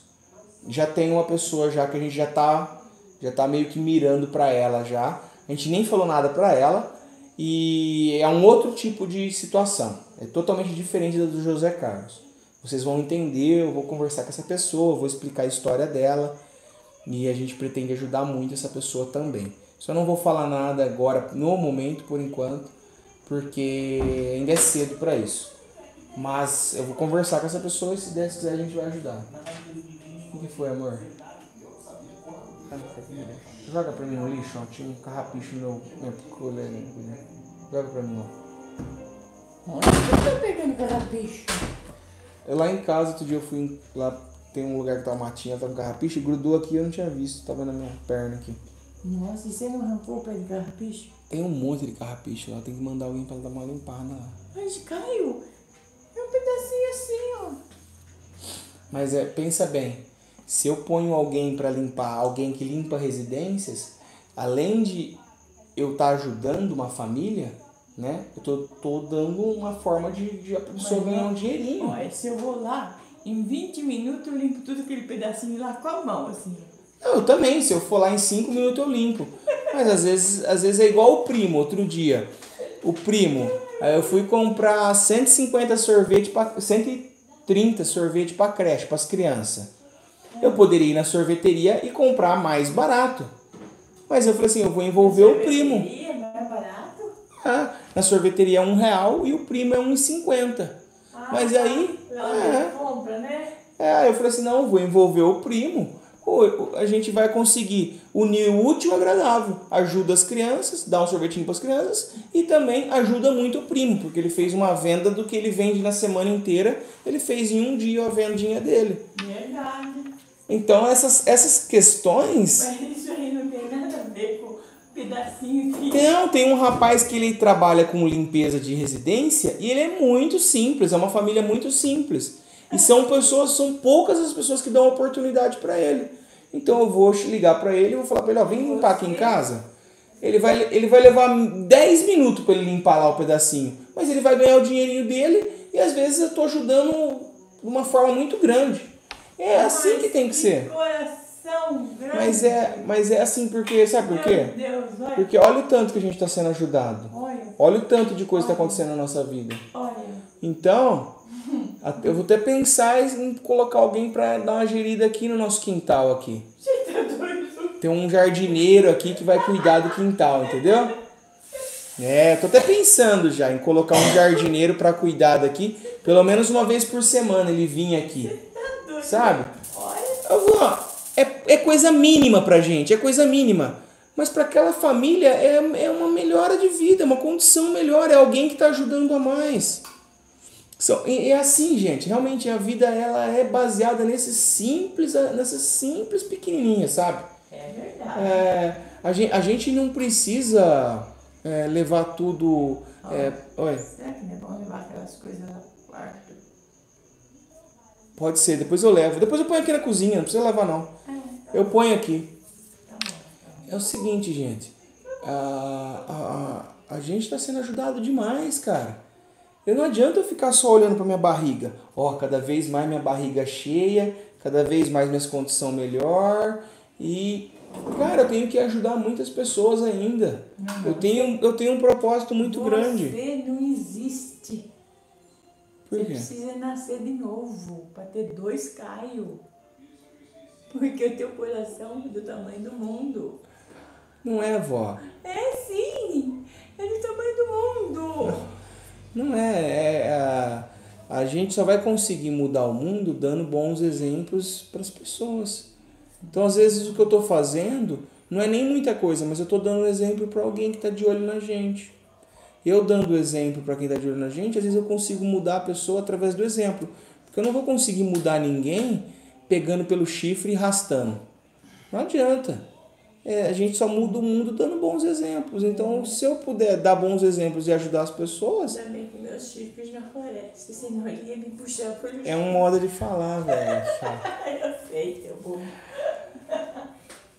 Já tem uma pessoa já que a gente já tá, já tá meio que mirando para ela já. A gente nem falou nada para ela e é um outro tipo de situação. É totalmente diferente da do José Carlos. Vocês vão entender, eu vou conversar com essa pessoa, vou explicar a história dela. E a gente pretende ajudar muito essa pessoa também. Só não vou falar nada agora, no momento, por enquanto, porque ainda é cedo para isso. Mas eu vou conversar com essa pessoa e se Deus quiser a gente vai ajudar. O que foi, amor? Joga pra mim no lixo, ó. Tinha um carrapicho no meu colega. Joga pra mim, ó. Onde você tá pegando carrapicho? Lá em casa, outro dia eu fui lá... Tem um lugar que tá uma matinha, tá um carrapicho, grudou aqui, eu não tinha visto, tava na minha perna aqui. Nossa, e você não arrancou o pé de carrapicho? Tem um monte de carrapicho lá, tem que mandar alguém pra dar uma limpada lá. Mas Caio, é um pedacinho assim, ó. Mas é, pensa bem, se eu ponho alguém pra limpar, alguém que limpa residências, além de eu estar tá ajudando uma família, né? Eu tô, tô dando uma forma de, de a pessoa ganhar um dinheirinho. Olha, se eu vou lá... Em vinte minutos eu limpo tudo aquele pedacinho lá com a mão, assim. Eu também, se eu for lá em cinco minutos eu limpo. Mas às vezes, às vezes é igual o primo, outro dia. O primo, eu fui comprar cento e cinquenta sorvete, pra, cento e trinta sorvete para creche, para as crianças. Eu poderia ir na sorveteria e comprar mais barato. Mas eu falei assim, eu vou envolver o primo. Sorveteria é mais barato? Ah, na sorveteria é um real e o primo é um real e cinquenta. Mas aí, ah, é, compra, né? É, eu falei assim, não, vou envolver o primo, a gente vai conseguir unir o útil ao agradável. Ajuda as crianças, dá um sorvetinho para as crianças e também ajuda muito o primo, porque ele fez uma venda do que ele vende na semana inteira, ele fez em um dia a vendinha dele. Verdade. Então essas, essas questões... Mas isso aí não tem nada a ver com pedacinho aqui. Então, tem um rapaz que ele trabalha com limpeza de residência e ele é muito simples, é uma família muito simples. E são pessoas, são poucas as pessoas que dão oportunidade para ele. Então eu vou ligar para ele e vou falar para ele, ó, vem limpar aqui em casa. Ele vai, ele vai levar dez minutos para ele limpar lá o pedacinho. Mas ele vai ganhar o dinheirinho dele e às vezes eu estou ajudando de uma forma muito grande. É assim que tem que ser. Coração grande. Mas é, mas é assim porque, sabe por quê? Porque olha o tanto que a gente está sendo ajudado. Olha o tanto de coisa que está acontecendo na nossa vida. Então... Eu vou até pensar em colocar alguém para dar uma gerida aqui no nosso quintal aqui. Tem um jardineiro aqui que vai cuidar do quintal, entendeu? É, tô até pensando já em colocar um jardineiro para cuidar daqui, pelo menos uma vez por semana ele vinha aqui, sabe? Eu vou, é, é coisa mínima pra gente, é coisa mínima. Mas para aquela família é, é uma melhora de vida, uma condição melhor, é alguém que tá ajudando a mais. É assim, gente, realmente a vida ela é baseada nesses simples, nessas simples pequenininhas, sabe? É verdade. É, a, gente, a gente não precisa é, levar tudo... Oh, é, oi. Será que não é bom levar aquelas coisas no quarto? Pode ser, depois eu levo. Depois eu ponho aqui na cozinha, não precisa levar não. Ah, então. Eu ponho aqui. Tá bom, tá bom. É o seguinte, gente, a, a, a gente está sendo ajudado demais, cara. Eu não adianta eu ficar só olhando para minha barriga. Ó, oh, cada vez mais minha barriga cheia, cada vez mais minhas condições melhor. E, cara, eu tenho que ajudar muitas pessoas ainda. Não, eu, tenho, eu tenho um propósito muito você grande. Você não existe. Por você quê? Precisa nascer de novo para ter dois caios. Porque o teu coração é do tamanho do mundo. Não é, vó? É sim! É do tamanho do mundo! Não. Não é, é a, a gente só vai conseguir mudar o mundo dando bons exemplos para as pessoas. Então, às vezes, o que eu estou fazendo não é nem muita coisa, mas eu estou dando exemplo para alguém que está de olho na gente. Eu dando exemplo para quem está de olho na gente, às vezes eu consigo mudar a pessoa através do exemplo. Porque eu não vou conseguir mudar ninguém pegando pelo chifre e arrastando. Não adianta. É, a gente só muda o mundo dando bons exemplos. Então, se eu puder dar bons exemplos e ajudar as pessoas... Também com meus chifres na floresta, senão ele ia me puxar por um... É uma modo de falar, velho. Eu sei, teu burro.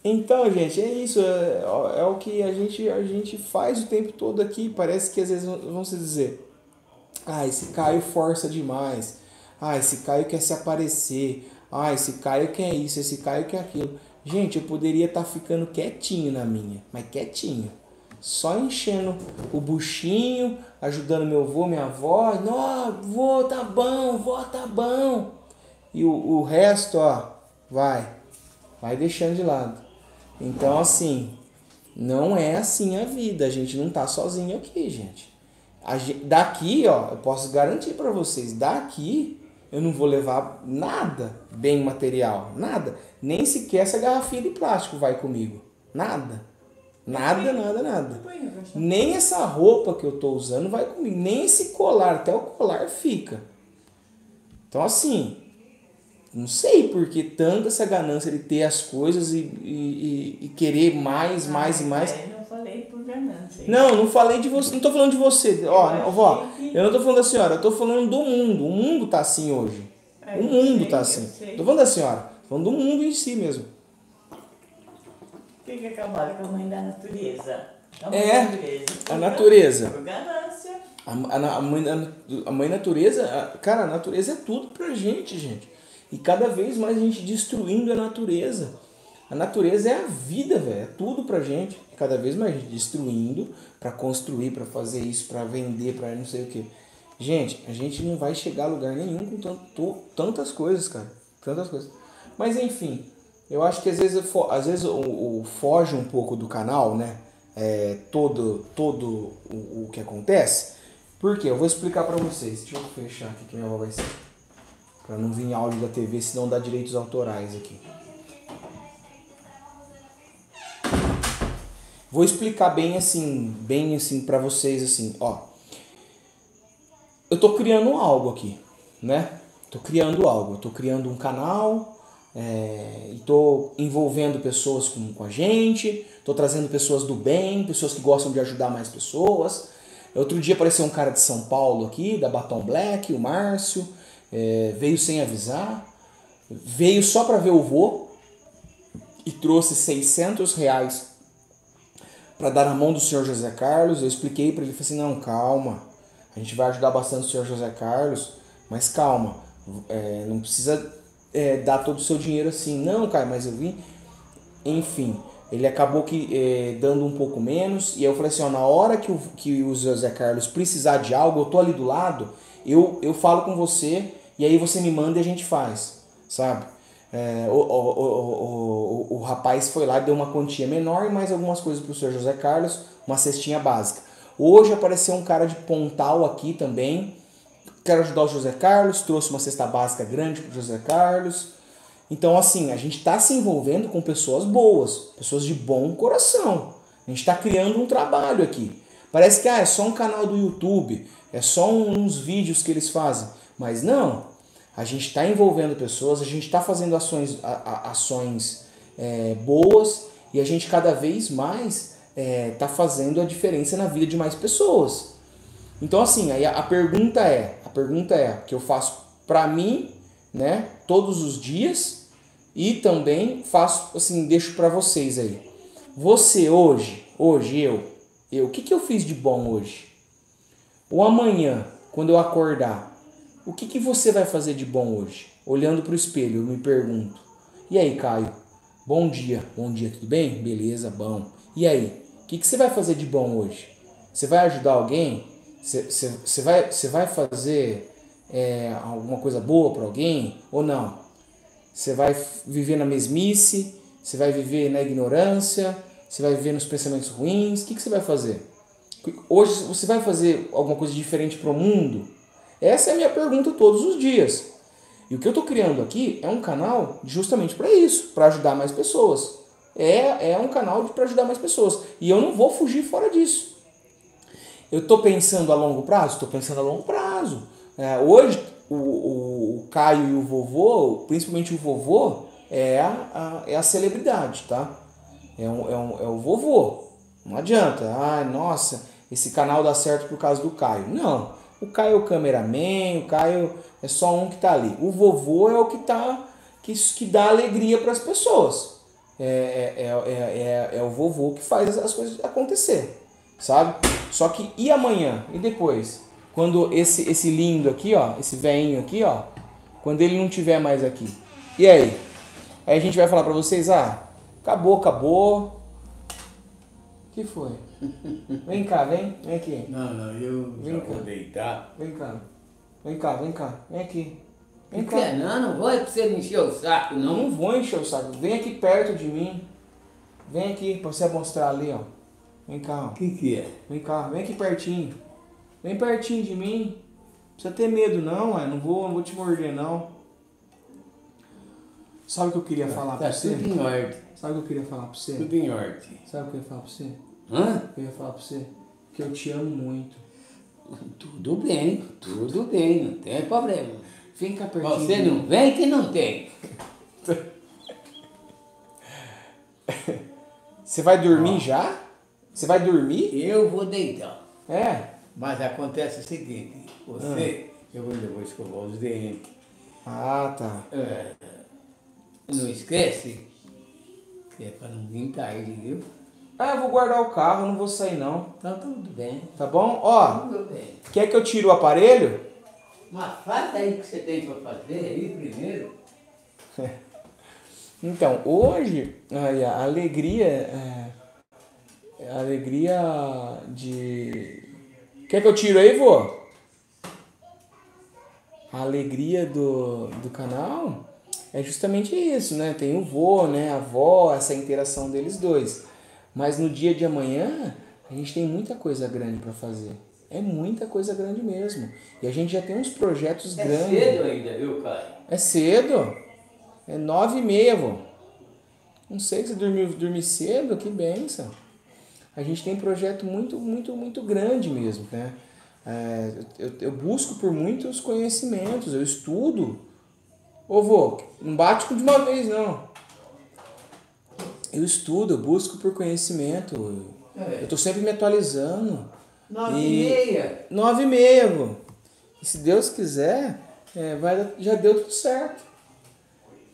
Então, gente, é isso. É, é o que a gente, a gente faz o tempo todo aqui. Parece que às vezes vão se dizer... Ah, esse Caio força demais. Ah, esse Caio quer se aparecer. Ah, esse Caio quer isso, esse Caio quer aquilo. Gente, eu poderia estar ficando quietinho na minha, mas quietinho. Só enchendo o buchinho, ajudando meu avô, minha avó. Não, vô, tá bom, vó, tá bom. E o, o resto, ó, vai. Vai deixando de lado. Então, assim, não é assim a vida. A gente não tá sozinho aqui, gente. A gente daqui, ó, eu posso garantir pra vocês, daqui... Eu não vou levar nada bem material, nada. Nem sequer essa garrafinha de plástico vai comigo. Nada. Nada, nada, nada. Nem essa roupa que eu estou usando vai comigo. Nem esse colar, até o colar fica. Então, assim, não sei por que tanta essa ganância de ter as coisas e, e, e querer mais, mais e mais. Não, não falei de você, não tô falando de você. Ó, eu, ó, que... eu não tô falando da senhora, eu tô falando do mundo. O mundo tá assim hoje. É, o mundo sei, tá assim. Tô falando da senhora, tô falando do mundo em si mesmo. Tem que acabar com a mãe da natureza. A mãe é, da natureza. A natureza. Por ganância. A, a, a, mãe, a, a mãe natureza, a, cara, a natureza é tudo pra gente, gente. E cada vez mais a gente destruindo a natureza. A natureza é a vida, velho, é tudo pra gente. Cada vez mais destruindo para construir, para fazer isso, para vender, para não sei o que. Gente, a gente não vai chegar a lugar nenhum com tanto, tantas coisas, cara. Tantas coisas. Mas enfim, eu acho que às vezes, às vezes o, o foge um pouco do canal, né? É, todo todo o, o que acontece. Por quê? Eu vou explicar para vocês. Deixa eu fechar aqui que minha avó vai ser. Para não vir áudio da T V, senão dá direitos autorais aqui. Vou explicar bem assim, bem assim para vocês assim, ó. Eu tô criando algo aqui, né? Tô criando algo, eu tô criando um canal, é, e tô envolvendo pessoas com, com a gente, tô trazendo pessoas do bem, pessoas que gostam de ajudar mais pessoas. Outro dia apareceu um cara de São Paulo aqui, da Baton Black, o Márcio, é, veio sem avisar, veio só para ver o vô e trouxe seiscentos reais para dar na mão do senhor José Carlos. Eu expliquei para ele, falei assim, não, calma, a gente vai ajudar bastante o senhor José Carlos, mas calma, é, não precisa é, dar todo o seu dinheiro assim, não, cara, mas eu vim, enfim, ele acabou que é, dando um pouco menos, e eu falei assim, ó, na hora que o, que o José Carlos precisar de algo, eu tô ali do lado, eu, eu falo com você, e aí você me manda e a gente faz, sabe? É, o, o, o, o, o rapaz foi lá e deu uma quantia menor e mais algumas coisas para o senhor José Carlos, uma cestinha básica. Hoje apareceu um cara de Pontal aqui também, quero ajudar o José Carlos, trouxe uma cesta básica grande para o José Carlos. Então assim, a gente está se envolvendo com pessoas boas, pessoas de bom coração. A gente está criando um trabalho aqui. Parece que ah, é só um canal do YouTube, é só uns vídeos que eles fazem, mas não. A gente está envolvendo pessoas, a gente está fazendo ações, a, a, ações é, boas, e a gente cada vez mais está é, fazendo a diferença na vida de mais pessoas. Então assim, aí a, a pergunta é, a pergunta é que eu faço para mim, né, todos os dias, e também faço assim, deixo para vocês aí. Você hoje, hoje eu, eu, o que que eu fiz de bom hoje? Ou amanhã, quando eu acordar, o que que você vai fazer de bom hoje? Olhando para o espelho, eu me pergunto. E aí, Caio? Bom dia. Bom dia, tudo bem? Beleza, bom. E aí? O que que você vai fazer de bom hoje? Você vai ajudar alguém? Você, você, vai, você vai fazer é, alguma coisa boa para alguém? Ou não? Você vai viver na mesmice? Você vai viver na ignorância? Você vai viver nos pensamentos ruins? O que que você vai fazer? Hoje você vai fazer alguma coisa diferente para o mundo? Essa é a minha pergunta todos os dias. E o que eu estou criando aqui é um canal justamente para isso, para ajudar mais pessoas. É, é um canal para ajudar mais pessoas. E eu não vou fugir fora disso. Eu estou pensando a longo prazo? Estou pensando a longo prazo. É, hoje, o, o, o Caio e o vovô, principalmente o vovô, é a, a, é a celebridade, tá? É, um, é, um, é o vovô. Não adianta. Ah, nossa, esse canal dá certo por causa do Caio. Não. O Caio é o cameraman, o Caio é só um que tá ali. O vovô é o que tá, que, que dá alegria para as pessoas. É, é, é, é, é o vovô que faz as coisas acontecer, sabe? Só que e amanhã? E depois? Quando esse, esse lindo aqui, ó, esse velhinho aqui, ó, quando ele não tiver mais aqui. E aí? Aí a gente vai falar para vocês, ah, acabou, acabou. O que foi? Vem cá, vem, vem aqui. Não, não, eu vem já vou deitar. Vem cá, vem cá, vem cá, vem aqui. Vem cá. É, não, não vou é pra você me encher o saco, não. Não vou encher o saco, vem aqui perto de mim. Vem aqui pra você mostrar ali, ó. Vem cá, ó. Que que é? Vem cá, vem aqui pertinho. Vem pertinho de mim. Não precisa ter medo não, ué. Não vou, não vou te morder não. Sabe o que eu queria falar tá pra você? Tudo em ordem. Sabe o que eu queria falar pra você? Tudo em ordem. Sabe o que eu ia falar pra você? Hã? Eu ia falar pra você que eu te amo muito. Tudo bem, tudo bem, não tem problema. Vem cá pertinho. Você não vem que não tem. Você vai dormir ah. já? Você vai dormir? Eu vou deitar. É? Mas acontece o seguinte, você, ah. eu, vou, eu vou escovar os dentes. Ah, tá. É, não esquece que é pra não vir tarde, viu? Ah, eu vou guardar o carro, não vou sair não. Tá tudo bem. Tá bom? Ó, tudo bem. Quer que eu tire o aparelho? Mas faz aí o que você tem pra fazer aí primeiro. É. Então, hoje, olha, a alegria... É, a alegria de... Quer que eu tire aí, vô? A alegria do, do canal é justamente isso, né? Tem o vô, né? A avó, essa interação deles dois. Mas no dia de amanhã, a gente tem muita coisa grande para fazer. É muita coisa grande mesmo. E a gente já tem uns projetos é grandes. É cedo ainda, viu, cara? É cedo? É nove e meia, vô. Não sei se você dormiu dormir cedo, que benção. a gente tem um projeto muito, muito, muito grande mesmo, né? É, eu, eu busco por muitos conhecimentos, eu estudo. Ô vô, não bate de uma vez, não. Eu estudo, eu busco por conhecimento. É. Eu tô sempre me atualizando. Nove e meia. Nove e meia, vô. E se Deus quiser, é, vai, já deu tudo certo.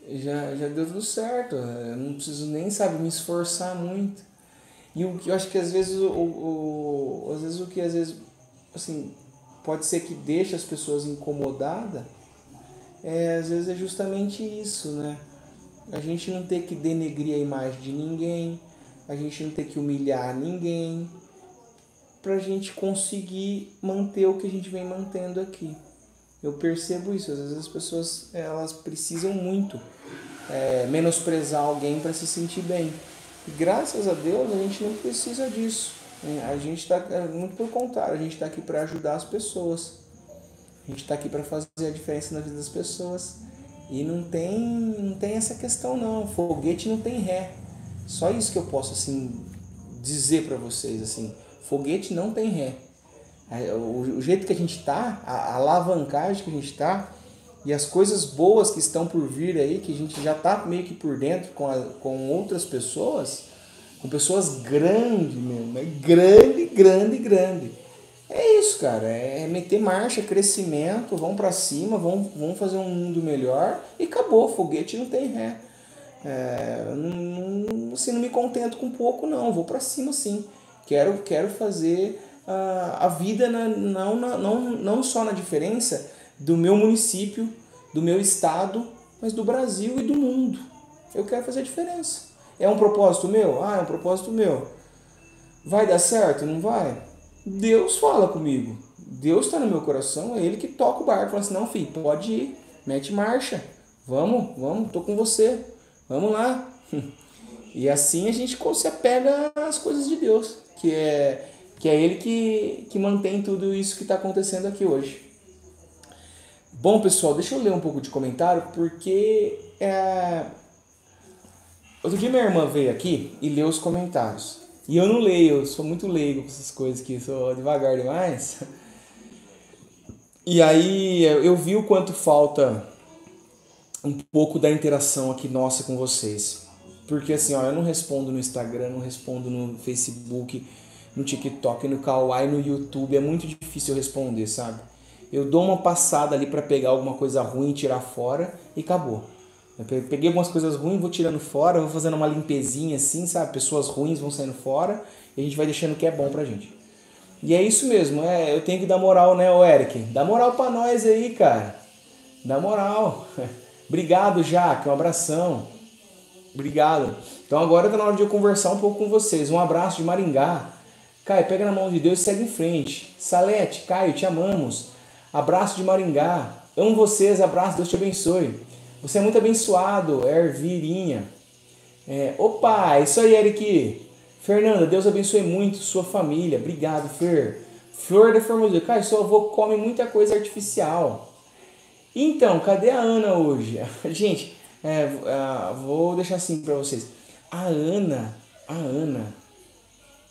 Já, já deu tudo certo. Eu não preciso nem, sabe, me esforçar muito. E o que eu acho que às vezes o, o, o, às vezes o que às vezes assim, pode ser que deixe as pessoas incomodadas, é, às vezes é justamente isso, né? A gente não ter que denegrir a imagem de ninguém, a gente não ter que humilhar ninguém, pra gente conseguir manter o que a gente vem mantendo aqui. Eu percebo isso, às vezes as pessoas, elas precisam muito é, menosprezar alguém para se sentir bem. E graças a Deus a gente não precisa disso. A gente está, muito pelo contrário, a gente está aqui para ajudar as pessoas. A gente está aqui para fazer a diferença na vida das pessoas. E não tem, não tem essa questão não, foguete não tem ré. Só isso que eu posso assim, dizer para vocês, assim, foguete não tem ré. O jeito que a gente está, a alavancagem que a gente está e as coisas boas que estão por vir aí, que a gente já está meio que por dentro com, a, com outras pessoas, com pessoas grandes mesmo, é grande, grande, grande. É isso, cara, é meter marcha, crescimento, vamos para cima, vamos, vamos fazer um mundo melhor e acabou, foguete não tem ré. É, não, assim, não me contento com pouco não, vou para cima sim, quero, quero fazer... a vida na, não, não, não só na diferença do meu município, do meu estado, mas do Brasil e do mundo. Eu quero fazer a diferença. É um propósito meu? Ah, é um propósito meu. Vai dar certo? Não vai? Deus fala comigo. Deus está no meu coração, é Ele que toca o barco. Fala assim, não filho, pode ir, mete marcha. Vamos, vamos, tô com você. Vamos lá. E assim a gente se apega às coisas de Deus, que é... que é ele que, que mantém tudo isso que está acontecendo aqui hoje. Bom, pessoal, deixa eu ler um pouco de comentário, porque... É... Outro dia minha irmã veio aqui e leu os comentários. E eu não leio, eu sou muito leigo com essas coisas aqui, sou devagar demais. E aí eu vi o quanto falta um pouco da interação aqui nossa com vocês. Porque assim, ó, eu não respondo no Instagram, não respondo no Facebook... no TikTok, no Kawaii, no YouTube, é muito difícil eu responder, sabe? Eu dou uma passada ali pra pegar alguma coisa ruim, tirar fora e acabou. Eu peguei algumas coisas ruins, vou tirando fora, vou fazendo uma limpezinha assim, sabe? Pessoas ruins vão saindo fora e a gente vai deixando o que é bom pra gente. E é isso mesmo, é, eu tenho que dar moral, né, ô Eric? Dá moral pra nós aí, cara. Dá moral. Obrigado, Jaque, um abração. Obrigado. Então agora tá na hora de eu conversar um pouco com vocês. Um abraço de Maringá. Caio, pega na mão de Deus e segue em frente. Salete, Caio, te amamos. Abraço de Maringá. Amo vocês, abraço, Deus te abençoe. Você é muito abençoado, Ervirinha. É, opa, isso aí, Eric. Fernanda, Deus abençoe muito sua família. Obrigado, Fer. Flor da Formosura. Caio, seu avô come muita coisa artificial. Então, cadê a Ana hoje? Gente, é, é, vou deixar assim pra vocês. A Ana, a Ana...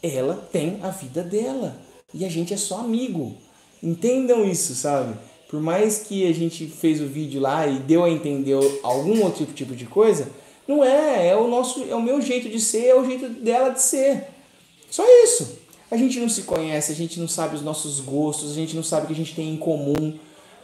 ela tem a vida dela e a gente é só amigo, entendam isso, sabe? Por mais que a gente fez o vídeo lá e deu a entender algum outro tipo de coisa, não é, é o nosso, é o meu jeito de ser, é o jeito dela de ser, só isso. A gente não se conhece, a gente não sabe os nossos gostos, a gente não sabe o que a gente tem em comum,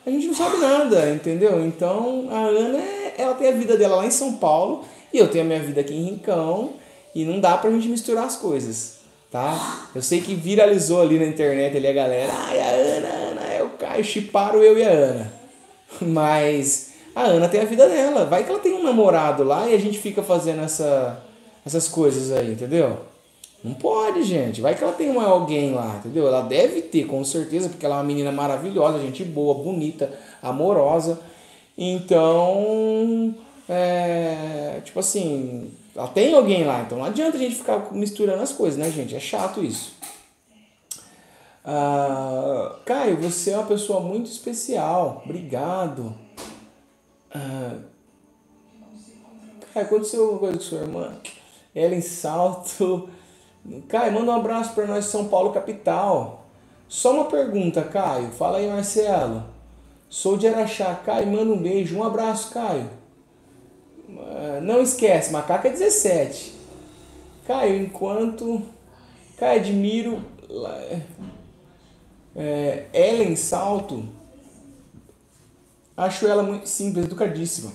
a gente não sabe nada, entendeu? Então a Ana, ela tem a vida dela lá em São Paulo e eu tenho a minha vida aqui em Rincão e não dá pra gente misturar as coisas. Tá? Eu sei que viralizou ali na internet ali a galera, ai, a Ana, a Ana, eu caio, chiparo eu e a Ana. Mas a Ana tem a vida dela, vai que ela tem um namorado lá e a gente fica fazendo essa, essas coisas aí, entendeu? Não pode, gente, vai que ela tem uma, alguém lá, entendeu? Ela deve ter, com certeza, porque ela é uma menina maravilhosa, gente boa, bonita, amorosa. Então, é, tipo assim... ela tem alguém lá, então não adianta a gente ficar misturando as coisas, né, gente? É chato isso. Ah, Caio, você é uma pessoa muito especial. Obrigado. Ah, Caio, aconteceu alguma coisa com sua irmã? Ela em salto Caio, manda um abraço para nós de São Paulo, capital. Só uma pergunta, Caio. Fala aí, Marcelo. Sou de Araxá. Caio, manda um beijo. Um abraço, Caio. Não esquece, macaca é dezessete. Caio, enquanto... Caio, admiro... É, Ellen Salto. Acho ela muito simples, educadíssima.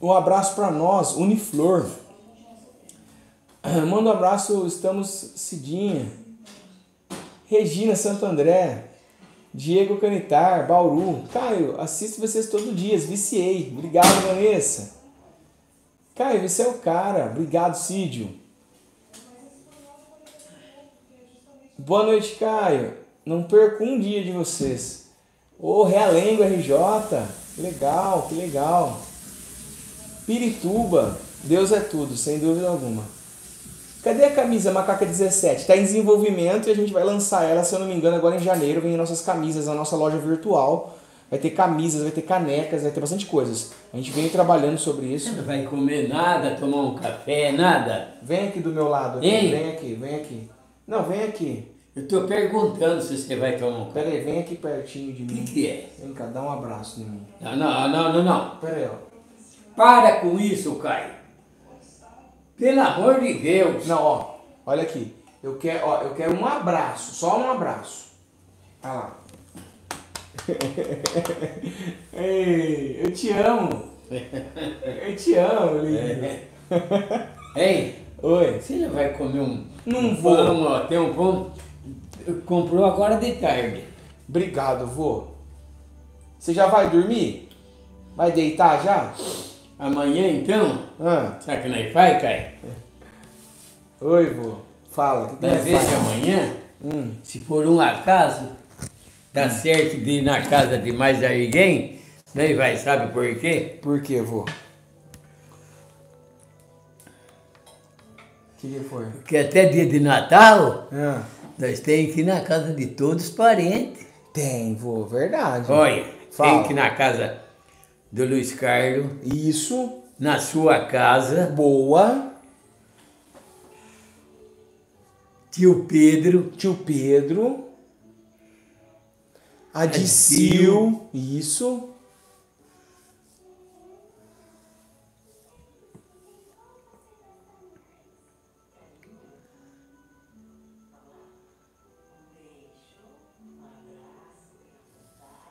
Um abraço para nós, Uniflor. Manda um abraço, estamos Cidinha, Regina Santo André, Diego Canitar, Bauru. Caio, assisto vocês todo dia, viciei. Obrigado, Vanessa. Caio, você é o cara. Obrigado, Cídio. Boa noite, Caio. Não perco um dia de vocês. Ô, Realengo R J. Legal, que legal. Pirituba. Deus é tudo, sem dúvida alguma. Cadê a camisa Macaca dezessete? Está em desenvolvimento e a gente vai lançar ela, se eu não me engano, agora em janeiro. Vem nossas camisas, a nossa loja virtual. Vai ter camisas, vai ter canecas, vai ter bastante coisas. A gente vem trabalhando sobre isso. Não vai comer nada, tomar um café, nada? Vem aqui do meu lado. Aqui. Ei. Vem aqui, vem aqui. Não, vem aqui. Eu tô perguntando se você vai tomar um café. Pera aí, vem aqui pertinho de mim. O que, que é? Vem cá, dá um abraço em mim. Não, não, não, não, não. Pera aí, ó. Para com isso, Caio. Pelo amor de Deus! Não, ó, olha aqui. Eu quero, ó, eu quero um abraço, só um abraço. Olha lá. Ei, eu te amo! Eu te amo, Lívia. Ei! Oi! Você já vai comer um. Não um vou! Pão, ó, tem um pão. Comprou agora de tarde. Obrigado, vô. Você já vai dormir? Vai deitar já? Amanhã, então? Ah. Será que nós vai, Caio? Oi, vô. Fala. Que nós vê se amanhã, hum. se por um acaso, dá certo de ir na casa de mais alguém, nós vai, sabe por quê? Por quê, vô? O que, que foi? Porque até dia de Natal, ah. nós temos que ir na casa de todos os parentes. Tem, vô. Verdade. Olha, fala. Tem que ir na casa... do Luiz Carlos. Isso. Na sua casa. Boa. Tio Pedro. Tio Pedro. Adicil. Isso.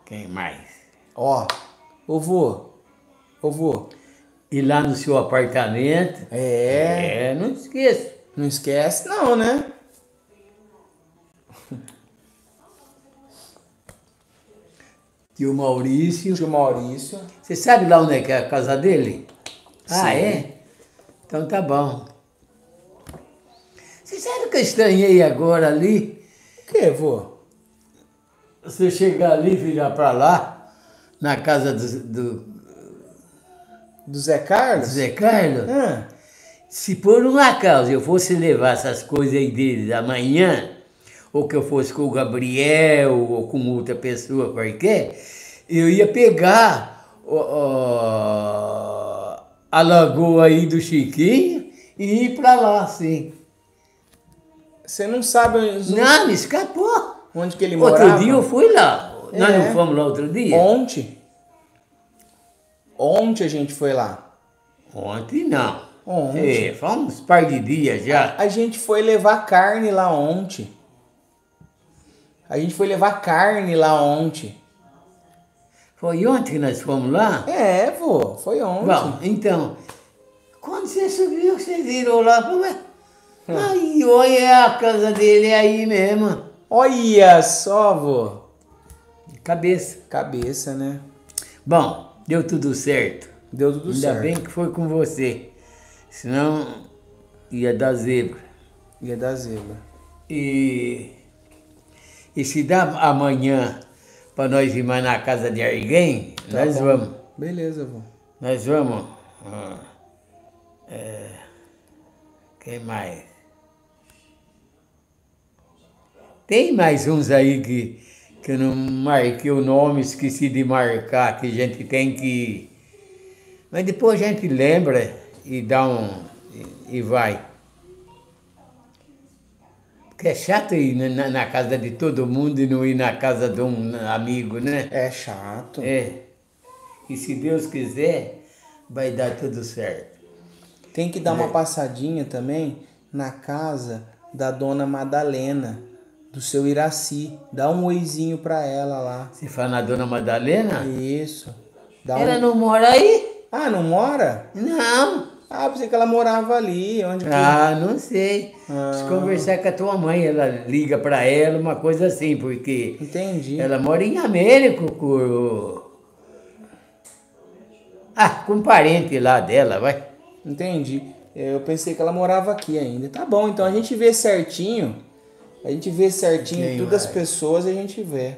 Quem mais? Ó. Oh. Ô vô, ô vô. E lá no seu apartamento. É. É, não esqueça. Não esquece não, né? Tio Maurício. Tio Maurício. Você sabe lá onde é que é a casa dele? Sim. Ah, é? Então tá bom. Você sabe o que eu estranhei agora ali? O que, vô? Você chegar ali e virar pra lá. Na casa do, do... do Zé Carlos? Do Zé Carlos? Ah. Se por um acaso eu fosse levar essas coisas aí deles amanhã, ou que eu fosse com o Gabriel, ou com outra pessoa qualquer, eu ia pegar o, o, a lagoa aí do Chiquinho e ir pra lá, assim. Você não sabe... Onde... Não, me escapou. Onde que ele morava? Outro dia eu fui lá. Nós é. não fomos lá outro dia? Ontem. Ontem a gente foi lá. Ontem não. Ontem. É, fomos um par de dias já. A, a gente foi levar carne lá ontem. A gente foi levar carne lá ontem. Foi ontem que nós fomos lá? É, vô. Foi ontem. Bom, então, quando você subiu, você virou lá. Hum. Aí, olha, a casa dele é aí mesmo. Olha só, vô. Cabeça. Cabeça, né? Bom, deu tudo certo. Deu tudo Ainda certo. Ainda bem que foi com você. Senão ia dar zebra. Ia dar zebra. E, e se dá amanhã para nós ir mais na casa de alguém, tá nós bom. vamos. Beleza, vô. Nós vamos. Ah, é, quem mais? Tem mais uns aí que... que eu não marquei o nome, esqueci de marcar, que a gente tem que... Mas depois a gente lembra e dá um... e vai. É chato ir na, na casa de todo mundo e não ir na casa de um amigo, né? É chato. É. E se Deus quiser, vai dar tudo certo. Tem que dar é. uma passadinha também na casa da Dona Madalena, do seu Iraci. Dá um oizinho pra ela lá. Você fala na Dona Madalena? Isso. Dá ela um... não mora aí? Ah, não mora? Não. Ah, pensei que ela morava ali, onde que... Ah, não sei. Ah. Se conversar com a tua mãe, ela liga pra ela, uma coisa assim, porque... Entendi. Ela mora em Américo, com... Ah, com um parente lá dela, vai. Entendi. Eu pensei que ela morava aqui ainda. Tá bom, então a gente vê certinho, a gente vê certinho Quem todas vai? as pessoas, a gente vê.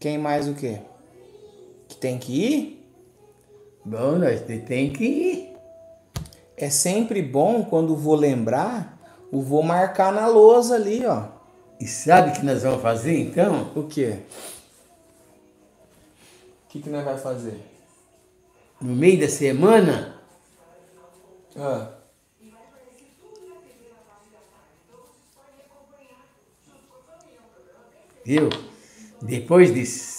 Quem mais o quê? Tem que ir? Bom, nós tem que ir. É sempre bom quando vou lembrar, eu vou marcar na lousa ali, ó. E sabe o que nós vamos fazer, então? O quê? O que que nós vamos fazer? No meio da semana? Ah. Viu? Depois de...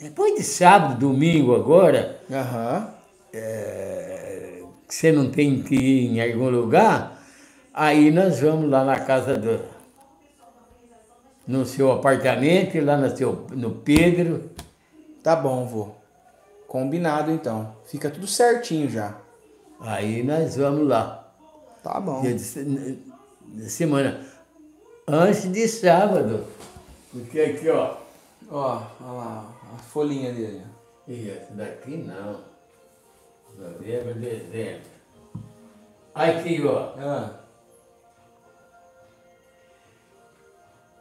Depois de sábado, domingo agora, uhum. é, que você não tem que ir em algum lugar, aí nós vamos lá na casa do... no seu apartamento, lá no, seu, no Pedro. Tá bom, vô. Combinado, então. Fica tudo certinho já. Aí nós vamos lá. Tá bom. De semana. Antes de sábado. Porque aqui, ó. Ó, olha lá, a folhinha dele. E essa daqui não. Novembro, dezembro. Aqui, ó. Ah.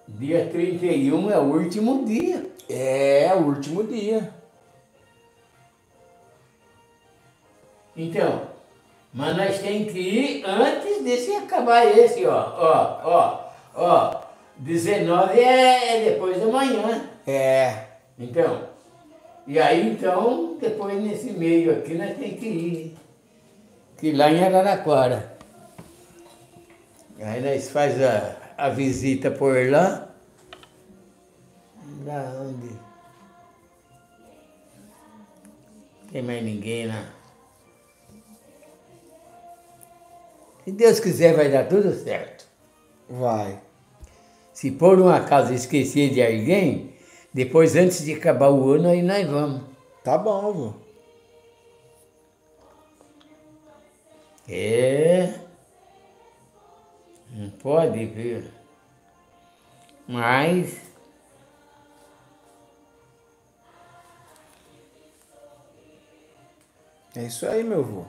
Dia trinta e um é o último dia. É, o último dia. Então, mas nós temos que ir antes desse acabar esse, ó. Ó, ó, ó. dezenove é depois da manhã. É. Então, e aí então, depois nesse meio aqui, nós temos que ir. Que lá em Araraquara. Aí nós faz a, a visita por lá. Lá onde? Não tem mais ninguém lá. Se Deus quiser, vai dar tudo certo. Vai. Se por um acaso esquecer de alguém, depois, antes de acabar o ano, aí nós vamos. Tá bom, vô. É. Não pode ver. Mas... É isso aí, meu vô.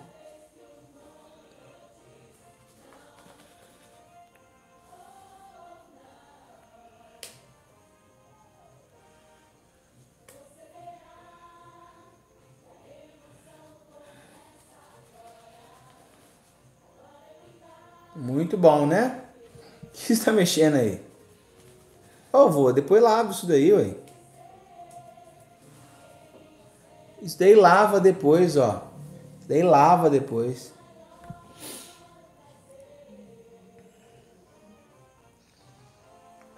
Muito bom, né? O que você está mexendo aí? Ó, oh, vô, depois lava isso daí, ué. Isso daí lava depois, ó. Isso daí lava depois.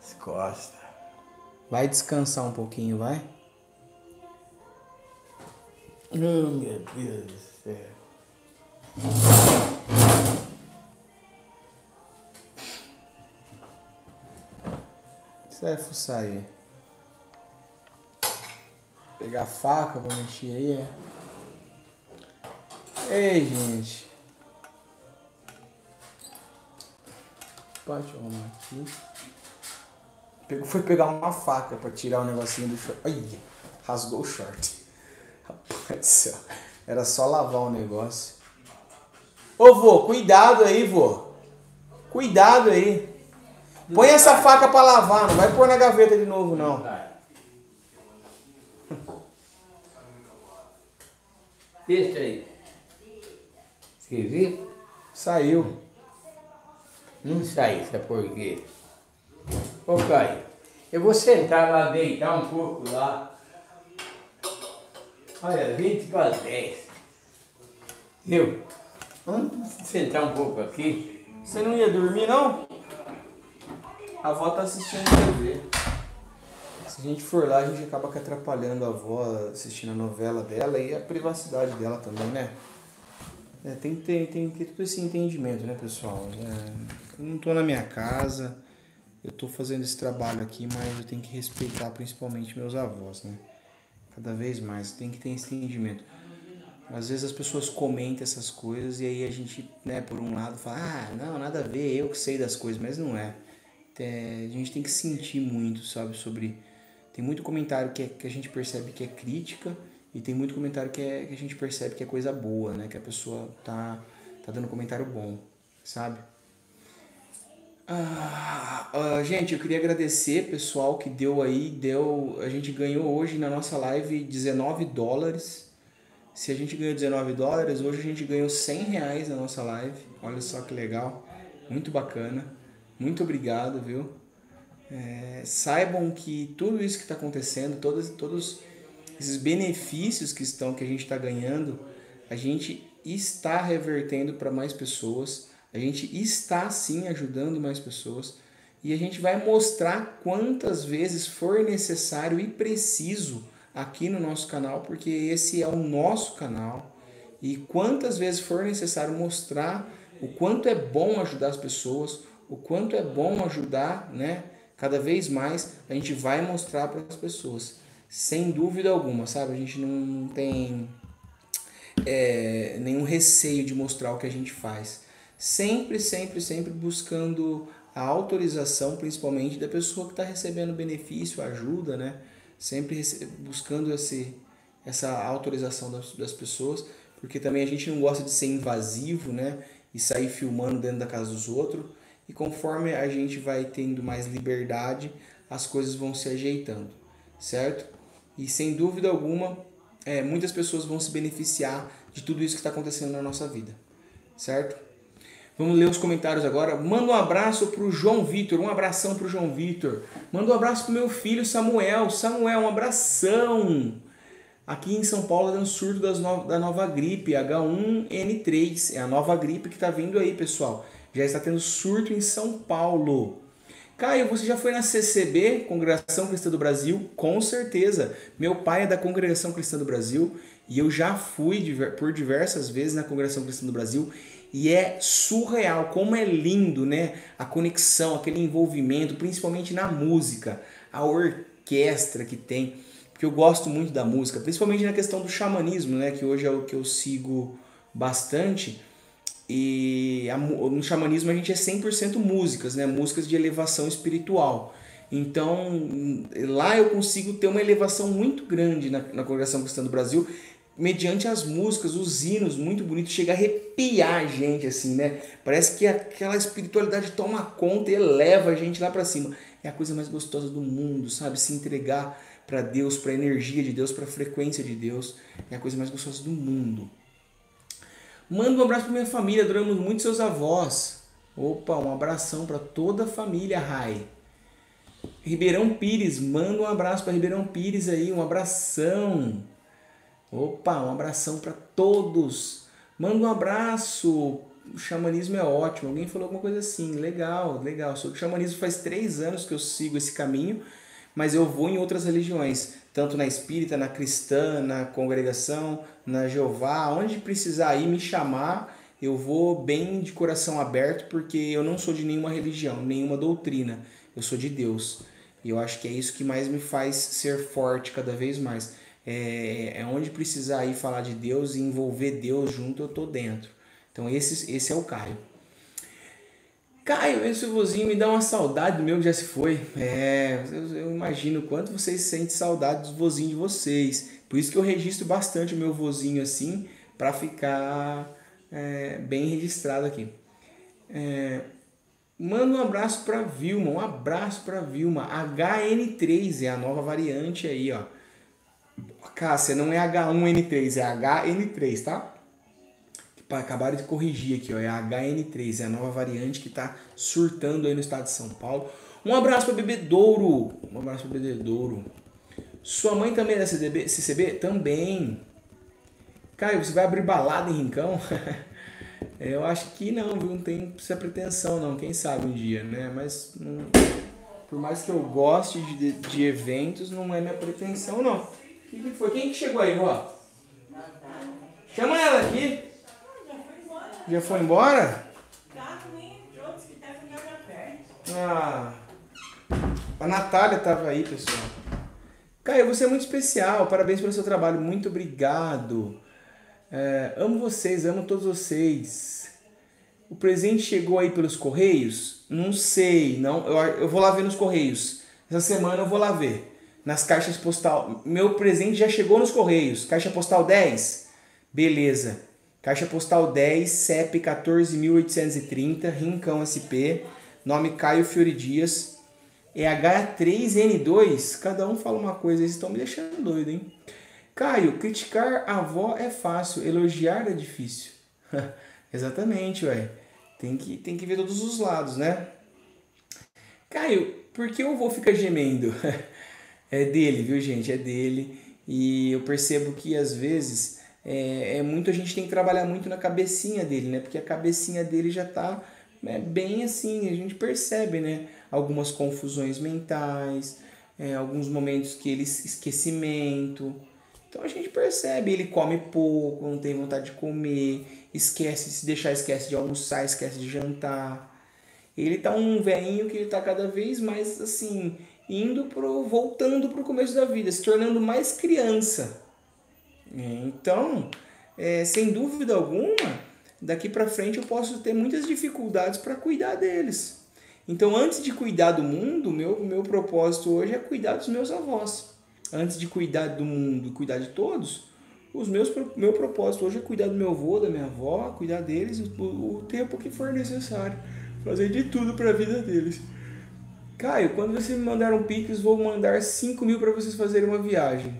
As costas. Vai descansar um pouquinho, vai? Oh, meu Deus do céu. Você vai fuçar aí. Pegar a faca pra mexer aí, é. Ei, gente. Pode arrumar aqui. Pegou, foi pegar uma faca pra tirar o negocinho do short. Ai, rasgou o short. Rapaz do céu. Era só lavar o negócio. Ô, vô, cuidado aí, vô. Cuidado aí. Põe essa faca pra lavar, não vai pôr na gaveta de novo, não. Deixa aí. Você viu? Saiu. Não saiu, sabe por quê? Ô, Caio, eu vou sentar lá, deitar um pouco lá. Olha, vinte para as dez. Eu? Hum? Sentar um pouco aqui. Você não ia dormir, não? A avó tá assistindo T V. Se a gente for lá, a gente acaba atrapalhando a avó assistindo a novela dela e a privacidade dela também, né? É, tem que ter, tem que ter todo esse entendimento, né, pessoal? É, eu não tô na minha casa, eu tô fazendo esse trabalho aqui, mas eu tenho que respeitar principalmente meus avós, né? Cada vez mais, tem que ter esse entendimento. Às vezes as pessoas comentam essas coisas e aí a gente, né, por um lado fala, ah, não, nada a ver, eu que sei das coisas, mas não é. É, a gente tem que sentir muito, sabe, sobre... Tem muito comentário que, é, que a gente percebe que é crítica e tem muito comentário que, é, que a gente percebe que é coisa boa, né? Que a pessoa tá, tá dando comentário bom, sabe? Ah, ah, gente, eu queria agradecer, pessoal, que deu aí, deu... A gente ganhou hoje na nossa live dezenove dólares. Se a gente ganhou dezenove dólares, hoje a gente ganhou cem reais na nossa live. Olha só que legal, muito bacana. Muito obrigado, viu? É, saibam que tudo isso que está acontecendo, todos, todos esses benefícios que, estão, que a gente está ganhando, a gente está revertendo para mais pessoas, a gente está sim ajudando mais pessoas e a gente vai mostrar quantas vezes for necessário e preciso aqui no nosso canal, porque esse é o nosso canal e quantas vezes for necessário mostrar o quanto é bom ajudar as pessoas, o quanto é bom ajudar, né? Cada vez mais a gente vai mostrar para as pessoas, sem dúvida alguma, sabe? A gente não tem é, nenhum receio de mostrar o que a gente faz. Sempre, sempre, sempre buscando a autorização, principalmente da pessoa que está recebendo benefício, ajuda, né? Sempre buscando esse, essa autorização das, das pessoas, porque também a gente não gosta de ser invasivo, né? E sair filmando dentro da casa dos outros. E conforme a gente vai tendo mais liberdade, as coisas vão se ajeitando, certo? E sem dúvida alguma, é, muitas pessoas vão se beneficiar de tudo isso que está acontecendo na nossa vida, certo? Vamos ler os comentários agora. Manda um abraço para o João Vitor, um abração para o João Vitor. Manda um abraço para o meu filho Samuel. Samuel, um abração! Aqui em São Paulo, dando surto das no- da nova gripe, H um N três. É a nova gripe que está vindo aí, pessoal. Já está tendo surto em São Paulo. Caio, você já foi na C C B, Congregação Cristã do Brasil? Com certeza. Meu pai é da Congregação Cristã do Brasil e eu já fui por diversas vezes na Congregação Cristã do Brasil e é surreal, como é lindo, né? A conexão, aquele envolvimento, principalmente na música, a orquestra que tem, porque eu gosto muito da música, principalmente na questão do xamanismo, né? Que hoje é o que eu sigo bastante. E a, no xamanismo a gente é cem por cento músicas, né? Músicas de elevação espiritual. Então, lá eu consigo ter uma elevação muito grande na, na Congregação Cristã do Brasil, mediante as músicas, os hinos, muito bonito. Chega a arrepiar a gente, assim, né? Parece que aquela espiritualidade toma conta e eleva a gente lá pra cima. É a coisa mais gostosa do mundo, sabe? Se entregar pra Deus, pra energia de Deus, pra frequência de Deus. É a coisa mais gostosa do mundo. Manda um abraço para minha família, adoramos muito seus avós. Opa, um abração para toda a família, Rai. Ribeirão Pires, manda um abraço para Ribeirão Pires aí, um abração. Opa, um abração para todos. Manda um abraço, o xamanismo é ótimo. Alguém falou alguma coisa assim, legal, legal. Sobre o xamanismo faz três anos que eu sigo esse caminho, mas eu vou em outras religiões, tanto na espírita, na cristã, na congregação, na Jeová, onde precisar ir me chamar, eu vou bem de coração aberto, porque eu não sou de nenhuma religião, nenhuma doutrina, eu sou de Deus. E eu acho que é isso que mais me faz ser forte cada vez mais. É, é onde precisar ir falar de Deus e envolver Deus junto, eu tô dentro. Então esse, esse é o Caio. Caio, esse vozinho me dá uma saudade do meu que já se foi. É, eu, eu imagino o quanto vocês sentem saudade dos vozinhos de vocês. Por isso que eu registro bastante o meu vozinho assim, para ficar é, bem registrado aqui. É, manda um abraço para Vilma, um abraço para Vilma. H N três é a nova variante aí, ó. Cássia, não é H um N três, é H N três, tá? Acabaram de corrigir aqui, ó, é a H N três, é a nova variante que está surtando aí no estado de São Paulo. Um abraço para Bebedouro, um abraço para Bebedouro. Sua mãe também é da C C B? Também. Caio, você vai abrir balada em Rincão? Eu acho que não, viu? Não tem essa pretensão, não. Quem sabe um dia, né? Mas não, por mais que eu goste de, de eventos, não é minha pretensão, não. O que, que foi? Quem que chegou aí, vó? Chama ela aqui. Já foi embora? Ah, a Natália estava aí, pessoal. Caio, você é muito especial. Parabéns pelo seu trabalho. Muito obrigado. É, amo vocês, amo todos vocês. O presente chegou aí pelos correios? Não sei, não. Eu, eu vou lá ver nos correios. Essa semana eu vou lá ver. Nas caixas postal. Meu presente já chegou nos correios. Caixa postal dez? Beleza. Caixa postal dez, C E P quatorze mil oitocentos e trinta, Rincão S P. Nome Caio Fiori Dias. É H três N dois. Cada um fala uma coisa. Eles estão me deixando doido, hein? Caio, criticar a avó é fácil. Elogiar é difícil. Exatamente, ué. Tem que, tem que ver todos os lados, né? Caio, por que eu vou ficar gemendo? É dele, viu, gente? É dele. E eu percebo que, às vezes, é, é muito, a gente tem que trabalhar muito na cabecinha dele, né? Porque a cabecinha dele já tá... É bem assim, a gente percebe, né? Algumas confusões mentais, é, alguns momentos que ele... esquecimento. Então a gente percebe, ele come pouco, não tem vontade de comer, esquece, se deixar esquece de almoçar, esquece de jantar. Ele tá um velhinho que ele tá cada vez mais assim, indo pro... voltando pro começo da vida, se tornando mais criança. Então, é, sem dúvida alguma... daqui para frente eu posso ter muitas dificuldades para cuidar deles. Então, antes de cuidar do mundo, meu, meu propósito hoje é cuidar dos meus avós. Antes de cuidar do mundo, cuidar de todos, os meus, meu propósito hoje é cuidar do meu avô, da minha avó, cuidar deles o, o tempo que for necessário. Fazer de tudo para a vida deles. Caio, quando vocês me mandaram pix, vou mandar cinco mil para vocês fazerem uma viagem.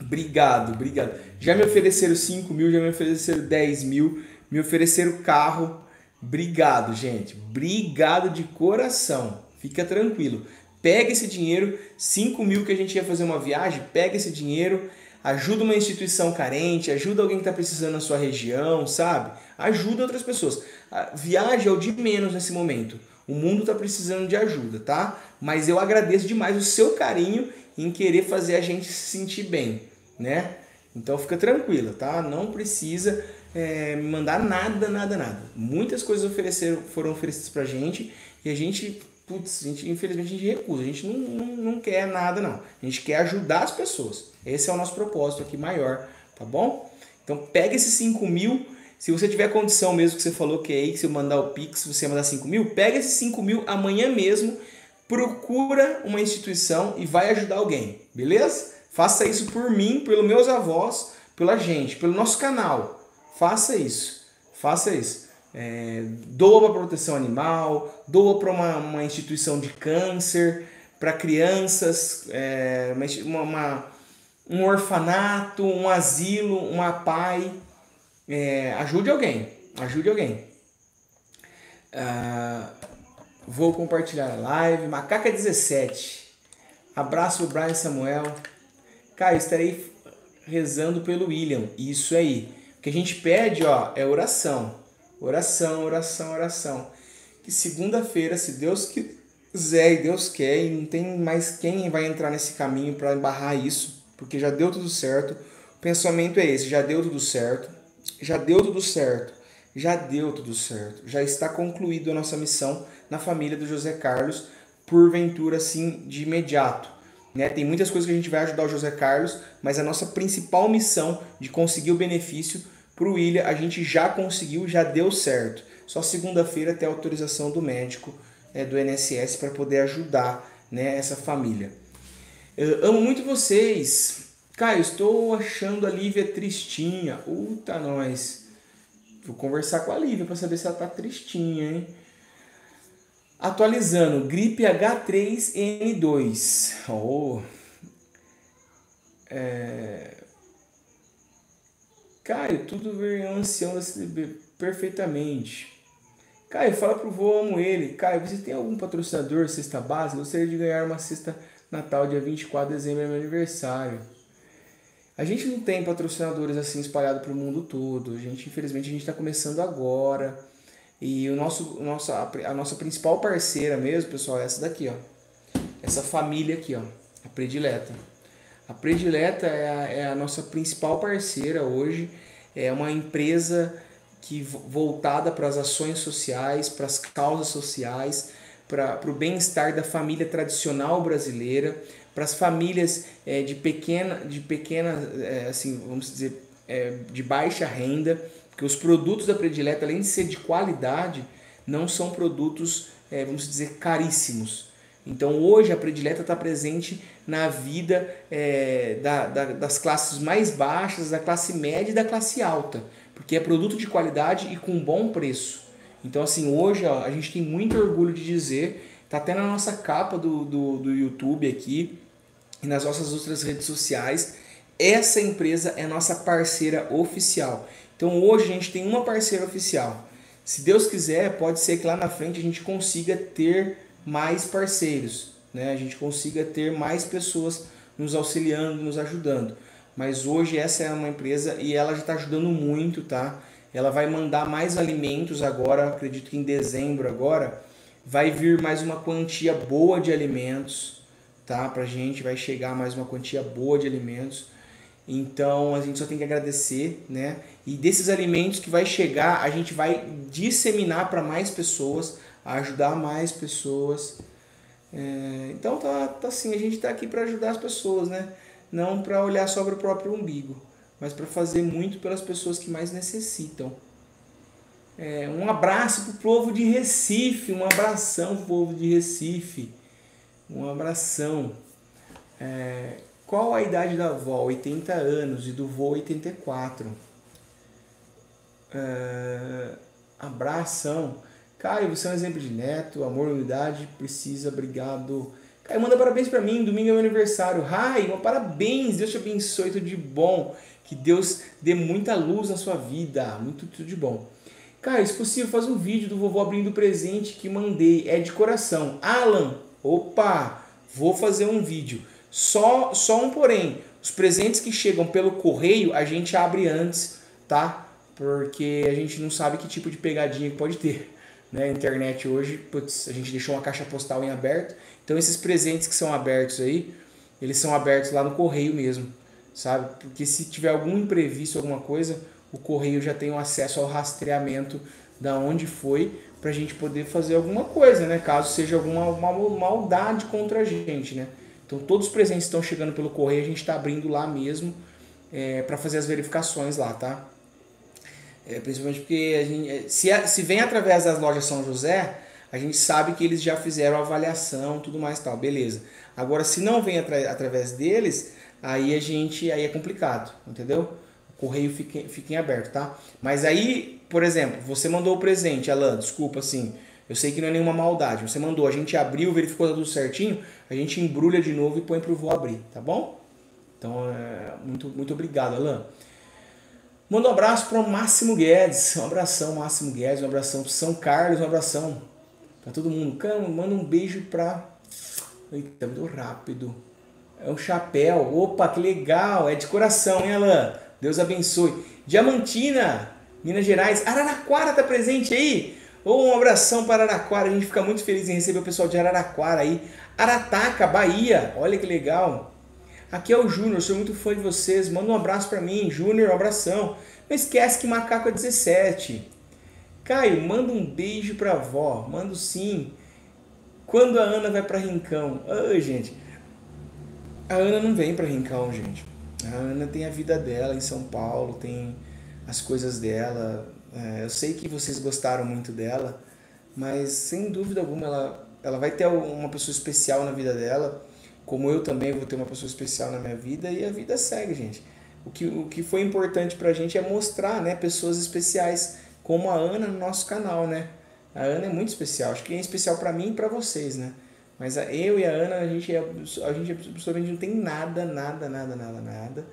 Obrigado, obrigado. Já me ofereceram cinco mil, já me ofereceram dez mil, me ofereceram carro. Obrigado, gente. Obrigado de coração. Fica tranquilo. Pega esse dinheiro, cinco mil que a gente ia fazer uma viagem, pega esse dinheiro, ajuda uma instituição carente, ajuda alguém que está precisando na sua região, sabe? Ajuda outras pessoas. A viagem é o de menos nesse momento. O mundo está precisando de ajuda, tá? Mas eu agradeço demais o seu carinho em querer fazer a gente se sentir bem, né? Então fica tranquila, tá? Não precisa é, mandar nada, nada, nada. Muitas coisas ofereceram, foram oferecidas pra gente e a gente, putz, a gente, infelizmente a gente recusa. A gente não, não, não quer nada, não. A gente quer ajudar as pessoas. Esse é o nosso propósito aqui maior, tá bom? Então pega esses cinco mil. Se você tiver condição mesmo que você falou que é aí, que se eu mandar o Pix, você mandar cinco mil, pega esses cinco mil amanhã mesmo. Procura uma instituição e vai ajudar alguém, beleza? Faça isso por mim, pelos meus avós, pela gente, pelo nosso canal. Faça isso, faça isso. É, doa para proteção animal, doa para uma, uma instituição de câncer, para crianças, é, uma, uma, um orfanato, um asilo, uma APAI. É, ajude alguém, ajude alguém. Ah, vou compartilhar a live. Macaca dezessete. Abraço o Brian Samuel. Cara, estarei rezando pelo William. Isso aí. O que a gente pede, ó, é oração. Oração, oração, oração. Que segunda-feira, se Deus quiser e Deus quer, e não tem mais quem vai entrar nesse caminho para embarrar isso, porque já deu tudo certo. O pensamento é esse, já deu tudo certo. Já deu tudo certo. Já deu tudo certo. Já está concluída a nossa missão na família do José Carlos, porventura assim de imediato, né? Tem muitas coisas que a gente vai ajudar o José Carlos, mas a nossa principal missão de conseguir o benefício para o William, a gente já conseguiu, já deu certo. Só segunda-feira até a autorização do médico é, do I N S S para poder ajudar, né, essa família. Eu amo muito vocês. Caio, estou achando a Lívia tristinha. Uta, nós. Vou conversar com a Lívia para saber se ela está tristinha, hein? Atualizando, gripe H três N dois. Oh. É... Caio, tudo ver ancião da C C B perfeitamente. Caio, fala pro vô, amo ele. Caio, você tem algum patrocinador, cesta básica? Gostaria de ganhar uma cesta Natal dia vinte e quatro de dezembro, é meu aniversário. A gente não tem patrocinadores assim espalhados para o mundo todo. A gente, infelizmente, a gente está começando agora. E o nosso, nossa, a nossa principal parceira mesmo, pessoal, é essa daqui, ó. Essa família aqui, ó. A Predileta. A Predileta é a, é a nossa principal parceira hoje. É uma empresa que, voltada para as ações sociais, para as causas sociais, para o bem-estar da família tradicional brasileira, para as famílias é, de pequena, de pequena é, assim, vamos dizer, é, de baixa renda, porque os produtos da Predileta, além de ser de qualidade, não são produtos, é, vamos dizer, caríssimos. Então hoje a Predileta está presente na vida é, da, da, das classes mais baixas, da classe média e da classe alta, porque é produto de qualidade e com bom preço. Então assim, hoje ó, a gente tem muito orgulho de dizer, tá até na nossa capa do, do, do YouTube aqui e nas nossas outras redes sociais, essa empresa é nossa parceira oficial. Então hoje a gente tem uma parceira oficial. Se Deus quiser, pode ser que lá na frente a gente consiga ter mais parceiros, né? A gente consiga ter mais pessoas nos auxiliando, nos ajudando. Mas hoje essa é uma empresa e ela já está ajudando muito, tá? Ela vai mandar mais alimentos agora, acredito que em dezembro agora, vai vir mais uma quantia boa de alimentos, tá? Pra gente vai chegar mais uma quantia boa de alimentos. Então a gente só tem que agradecer, né? E desses alimentos que vai chegar, a gente vai disseminar para mais pessoas, ajudar mais pessoas. É, então tá, tá assim, a gente tá aqui para ajudar as pessoas, né? Não para olhar só para o próprio umbigo, mas para fazer muito pelas pessoas que mais necessitam. É, um abraço pro povo de Recife, um abração pro povo de Recife, um abração. É, qual a idade da avó? oitenta anos e do vô oitenta e quatro. É, abração. Caio, você é um exemplo de neto, amor, unidade, precisa, obrigado. Caio, manda parabéns pra mim, domingo é meu aniversário. Raio, parabéns, Deus te abençoe, tudo de bom. Que Deus dê muita luz na sua vida, muito tudo de bom. Cara, se possível, faz um vídeo do vovô abrindo o presente que mandei. É de coração. Alan, opa, vou fazer um vídeo. Só, só um porém. Os presentes que chegam pelo correio, a gente abre antes, tá? Porque a gente não sabe que tipo de pegadinha que pode ter. Né? A internet hoje, putz, a gente deixou uma caixa postal em aberto. Então esses presentes que são abertos aí, eles são abertos lá no correio mesmo, sabe? Porque se tiver algum imprevisto, alguma coisa, o correio já tem o acesso ao rastreamento da onde foi, para a gente poder fazer alguma coisa, né? Caso seja alguma uma maldade contra a gente, né? Então todos os presentes estão chegando pelo correio, a gente está abrindo lá mesmo é, para fazer as verificações lá, tá? É, principalmente porque a gente, se, se vem através das lojas São José, a gente sabe que eles já fizeram a avaliação, tudo mais tal, beleza. Agora se não vem atra, através deles, aí a gente aí é complicado, entendeu? Correio fiquem, fiquem aberto, tá? Mas aí, por exemplo, você mandou o presente, Alan, desculpa, assim, eu sei que não é nenhuma maldade, você mandou, a gente abriu, verificou tudo certinho, a gente embrulha de novo e põe pro vô abrir, tá bom? Então, é, muito, muito obrigado, Alan. Manda um abraço para o Máximo Guedes, um abração, Máximo Guedes, um abração pro São Carlos, um abração para todo mundo. Cara, manda um beijo pra... Eita, muito rápido. É um chapéu, opa, que legal, é de coração, hein, Alan? Deus abençoe. Diamantina, Minas Gerais. Araraquara tá presente aí? Oh, um abração para Araraquara. A gente fica muito feliz em receber o pessoal de Araraquara aí. Arataca, Bahia. Olha que legal. Aqui é o Júnior. Sou muito fã de vocês. Manda um abraço para mim. Júnior, um abração. Não esquece que macaco é dezessete. Caio, manda um beijo para a avó. Mando sim. Quando a Ana vai para Rincão? Ai, gente. A Ana não vem para Rincão, gente. A Ana tem a vida dela em São Paulo, tem as coisas dela. É, eu sei que vocês gostaram muito dela, mas sem dúvida alguma ela, ela vai ter uma pessoa especial na vida dela, como eu também vou ter uma pessoa especial na minha vida, e a vida segue, gente. O que, o que foi importante pra gente é mostrar, né, pessoas especiais como a Ana no nosso canal, né? A Ana é muito especial, acho que é especial pra mim e pra vocês, né? Mas eu e a Ana, a gente, é, a gente absolutamente não tem nada, nada, nada, nada, nada.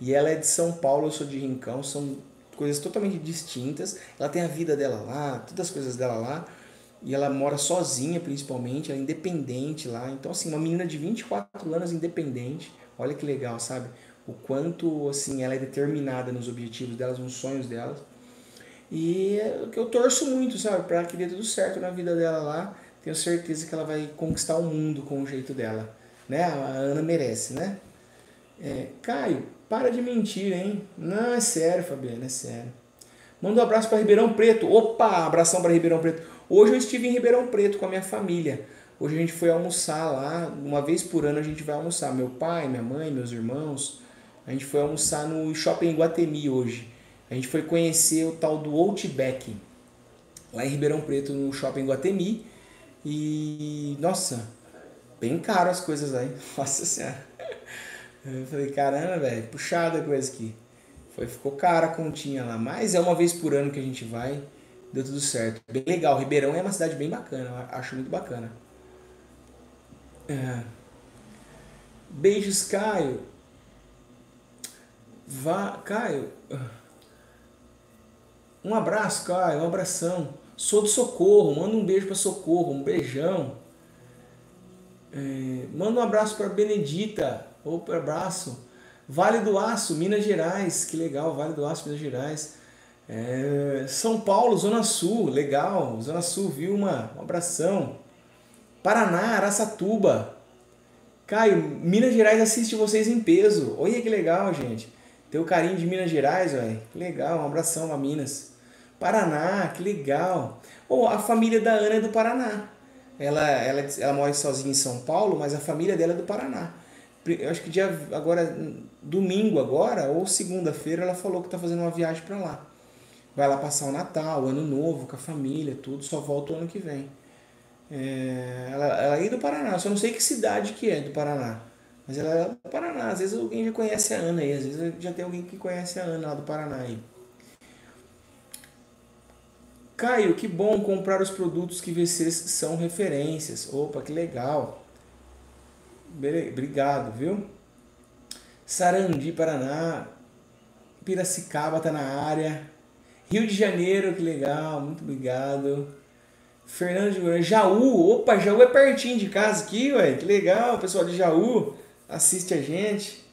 E ela é de São Paulo, eu sou de Rincão, são coisas totalmente distintas. Ela tem a vida dela lá, todas as coisas dela lá. E ela mora sozinha, principalmente, ela é independente lá. Então, assim, uma menina de vinte e quatro anos independente. Olha que legal, sabe? o quanto assim ela é determinada nos objetivos delas, nos sonhos delas. E eu torço muito, sabe, para que dê tudo certo na vida dela lá. Tenho certeza que ela vai conquistar o mundo com o jeito dela, né? A Ana merece, né? É, Caio, para de mentir, hein? Não, é sério, Fabiana, é sério. Manda um abraço para Ribeirão Preto. Opa, abração para Ribeirão Preto. Hoje eu estive em Ribeirão Preto com a minha família. Hoje a gente foi almoçar lá. Uma vez por ano a gente vai almoçar. Meu pai, minha mãe, meus irmãos. A gente foi almoçar no Shopping Guatemi hoje. A gente foi conhecer o tal do Outback, lá em Ribeirão Preto, no Shopping Guatemi. E, nossa, bem caro as coisas lá, hein? Nossa Senhora. Eu falei, caramba, velho, puxada a coisa aqui. Foi, ficou cara a continha lá, mas é uma vez por ano que a gente vai, deu tudo certo. Bem legal, Ribeirão é uma cidade bem bacana, acho muito bacana. É. Beijos, Caio. Vá, Caio. Um abraço, Caio, um abração. Sou do Socorro, manda um beijo para Socorro, um beijão. É. Manda um abraço para Benedita, outro abraço. Vale do Aço, Minas Gerais, que legal, Vale do Aço, Minas Gerais. É, São Paulo, Zona Sul, legal, Zona Sul, Vilma, um abração. Paraná, Araçatuba. Caio, Minas Gerais assiste vocês em peso, olha que legal, gente. Tem o carinho de Minas Gerais, velho, que legal, um abração a Minas. Paraná, que legal. Oh, a família da Ana é do Paraná, ela, ela, ela mora sozinha em São Paulo, mas a família dela é do Paraná. Eu acho que dia agora, domingo agora, ou segunda-feira, ela falou que tá fazendo uma viagem para lá. Vai lá passar o Natal, o Ano Novo, com a família, tudo, só volta o ano que vem. É, ela, ela é do Paraná, só não sei que cidade que é do Paraná. Mas ela é do Paraná, às vezes alguém já conhece a Ana aí, às vezes já tem alguém que conhece a Ana lá do Paraná aí. Caio, que bom comprar os produtos que vocês são referências. Opa, que legal. Obrigado, viu? Sarandi, Paraná. Piracicaba tá na área. Rio de Janeiro, que legal. Muito obrigado. Fernando de Goiânia. Jaú. Opa, Jaú é pertinho de casa aqui, ué. Que legal. Pessoal de Jaú assiste a gente.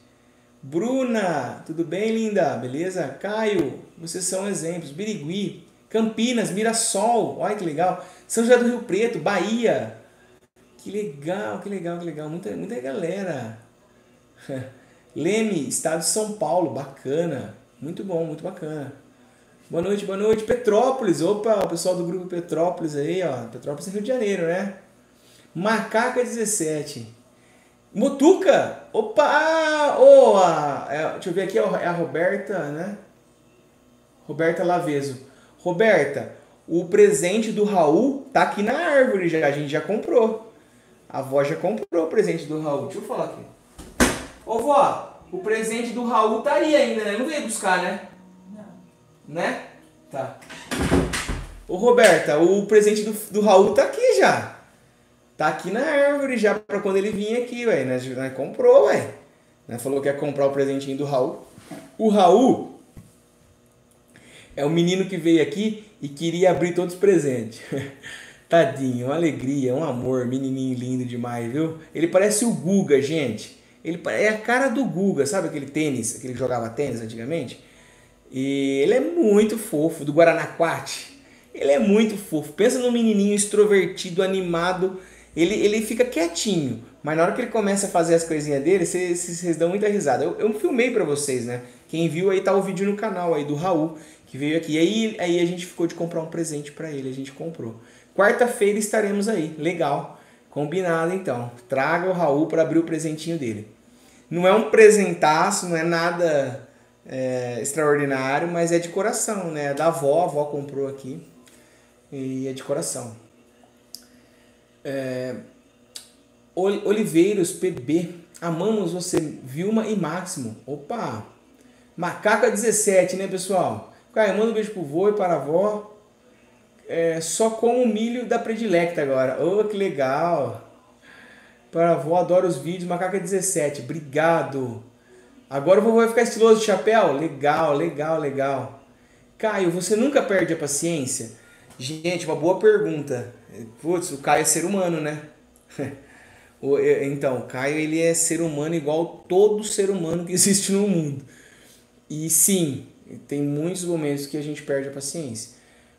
Bruna, tudo bem, linda? Beleza? Caio, vocês são exemplos. Birigui, Campinas, Mirassol. Olha que legal. São José do Rio Preto, Bahia. Que legal, que legal, que legal. Muita, muita galera. Leme, estado de São Paulo. Bacana. Muito bom, muito bacana. Boa noite, boa noite. Petrópolis. Opa, o pessoal do grupo Petrópolis aí, ó. Petrópolis é Rio de Janeiro, né? Macaca dezessete. Mutuca. Opa! Oh, a, é, deixa eu ver aqui. É a Roberta, né? Roberta Laveso. Roberta, o presente do Raul tá aqui na árvore já. A gente já comprou. A avó já comprou o presente do Raul. Deixa eu falar aqui. Ô, vó, o presente do Raul tá aí ainda, né? Não veio buscar, né? Não. Né? Tá. Ô, Roberta, o presente do, do Raul tá aqui já. Tá aqui na árvore já pra quando ele vir aqui, ué. Nós, nós comprou, ué. Nós falou que ia comprar o presentinho do Raul. O Raul é o menino que veio aqui e queria abrir todos os presentes. Tadinho, uma alegria, um amor, menininho lindo demais, viu? Ele parece o Guga, gente. Ele é a cara do Guga, sabe aquele tênis, aquele que jogava tênis antigamente? E ele é muito fofo, do Guaranaquate. Ele é muito fofo. Pensa num menininho extrovertido, animado. Ele, ele fica quietinho, mas na hora que ele começa a fazer as coisinhas dele, vocês, vocês dão muita risada. Eu, eu filmei pra vocês, né? Quem viu aí, tá o vídeo no canal aí do Raul, que veio aqui. E aí, aí a gente ficou de comprar um presente pra ele, a gente comprou. Quarta-feira estaremos aí. Legal. Combinado, então. Traga o Raul para abrir o presentinho dele. Não é um presentaço, não é nada é, extraordinário, mas é de coração, né? Da avó, a avó comprou aqui. E é de coração. É, Oliveiros, P B. Amamos você, Vilma e Máximo. Opa! Macaca dezessete, né, pessoal? Caio, manda um beijo pro vô e para a avó. É, só com o milho da Predileta agora. Oh, que legal. Para a avó, adoro os vídeos. Macaca dezessete, obrigado. Agora o vovô vai ficar estiloso de chapéu? Legal, legal, legal. Caio, você nunca perde a paciência? Gente, uma boa pergunta. Putz, o Caio é ser humano, né? Então, o Caio, ele é ser humano igual todo ser humano que existe no mundo. E sim, tem muitos momentos que a gente perde a paciência.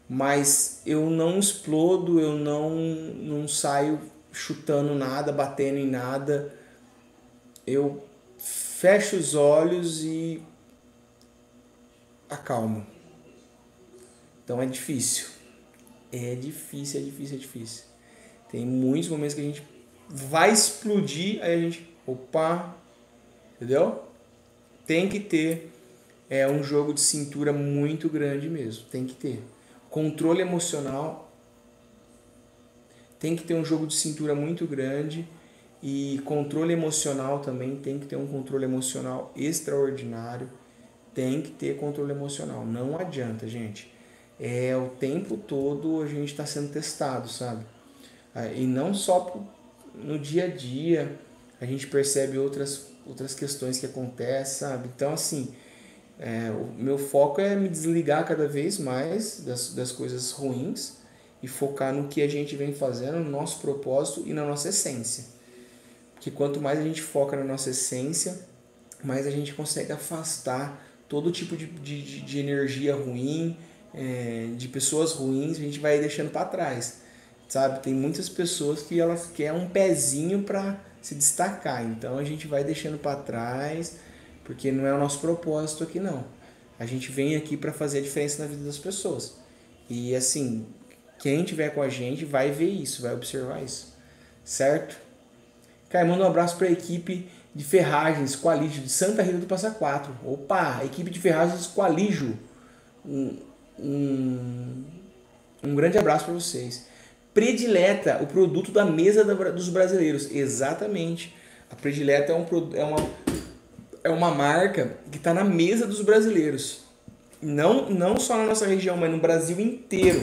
Mas eu não explodo, eu não, não saio chutando nada, batendo em nada. Eu fecho os olhos e acalmo. Então é difícil. É difícil, é difícil, é difícil. Tem muitos momentos que a gente vai explodir, aí a gente... Opa! Entendeu? Tem que ter é, um jogo de cintura muito grande mesmo. Tem que ter. Controle emocional. Tem que ter um jogo de cintura muito grande. E controle emocional também. Tem que ter um controle emocional extraordinário. Tem que ter controle emocional. Não adianta, gente. É, o tempo todo a gente está sendo testado, sabe? E não só no dia a dia, a gente percebe outras, outras questões que acontecem, sabe? Então, assim, é, o meu foco é me desligar cada vez mais das, das coisas ruins e focar no que a gente vem fazendo, no nosso propósito e na nossa essência. Porque quanto mais a gente foca na nossa essência, mais a gente consegue afastar todo tipo de, de, de energia ruim, É, de pessoas ruins, a gente vai deixando para trás, sabe? Tem muitas pessoas que elas querem um pezinho para se destacar, então a gente vai deixando para trás, porque não é o nosso propósito aqui, não. A gente vem aqui para fazer a diferença na vida das pessoas. E assim, quem tiver com a gente vai ver isso, vai observar isso, certo? Caio, manda um abraço para a equipe de ferragens Qualijo de Santa Rita do Passa Quatro. Opa, equipe de ferragens Qualijo. Um Um, um grande abraço para vocês. Predileta, o produto da mesa da, dos brasileiros. Exatamente. A Predileta é, um, é, uma, é uma marca que está na mesa dos brasileiros. Não, não só na nossa região, mas no Brasil inteiro.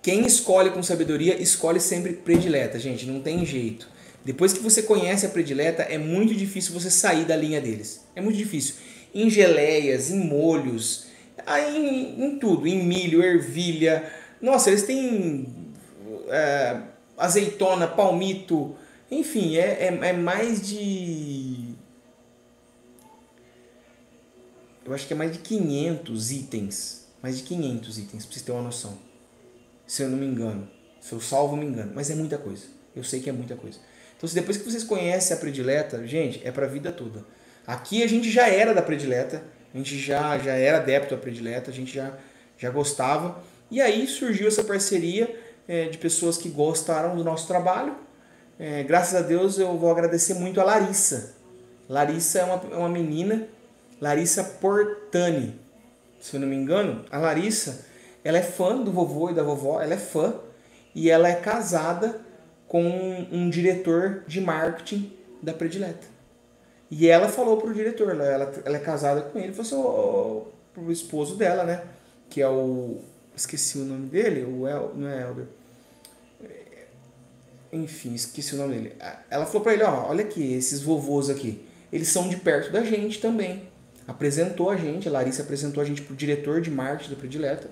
Quem escolhe com sabedoria, escolhe sempre Predileta, gente. Não tem jeito. Depois que você conhece a Predileta, é muito difícil você sair da linha deles. É muito difícil. Em geleias, em molhos... Aí, em, em tudo, em milho, ervilha, nossa, eles têm é, azeitona, palmito, enfim, é, é, é mais de, eu acho que é mais de quinhentos itens, mais de quinhentos itens, pra vocês terem uma noção, se eu não me engano, se eu salvo me engano, mas é muita coisa, eu sei que é muita coisa. Então, se depois que vocês conhecem a Predileta, gente, é pra vida toda. Aqui a gente já era da Predileta, a gente já, já era adepto à Predileta, a gente já, já gostava. E aí surgiu essa parceria é, de pessoas que gostaram do nosso trabalho. É, graças a Deus eu vou agradecer muito a Larissa. Larissa é uma, é uma menina, Larissa Portani, se eu não me engano. A Larissa, ela é fã do vovô e da vovó, ela é fã. E ela é casada com um, um diretor de marketing da Predileta. E ela falou pro diretor, ela, ela é casada com ele, falou assim, oh, oh, pro esposo dela, né? Que é o... Esqueci o nome dele, o El, não é Elber. Enfim, esqueci o nome dele. Ela falou pra ele, ó, oh, olha aqui, esses vovôs aqui, eles são de perto da gente também. Apresentou a gente, a Larissa apresentou a gente pro diretor de marketing da Predileta.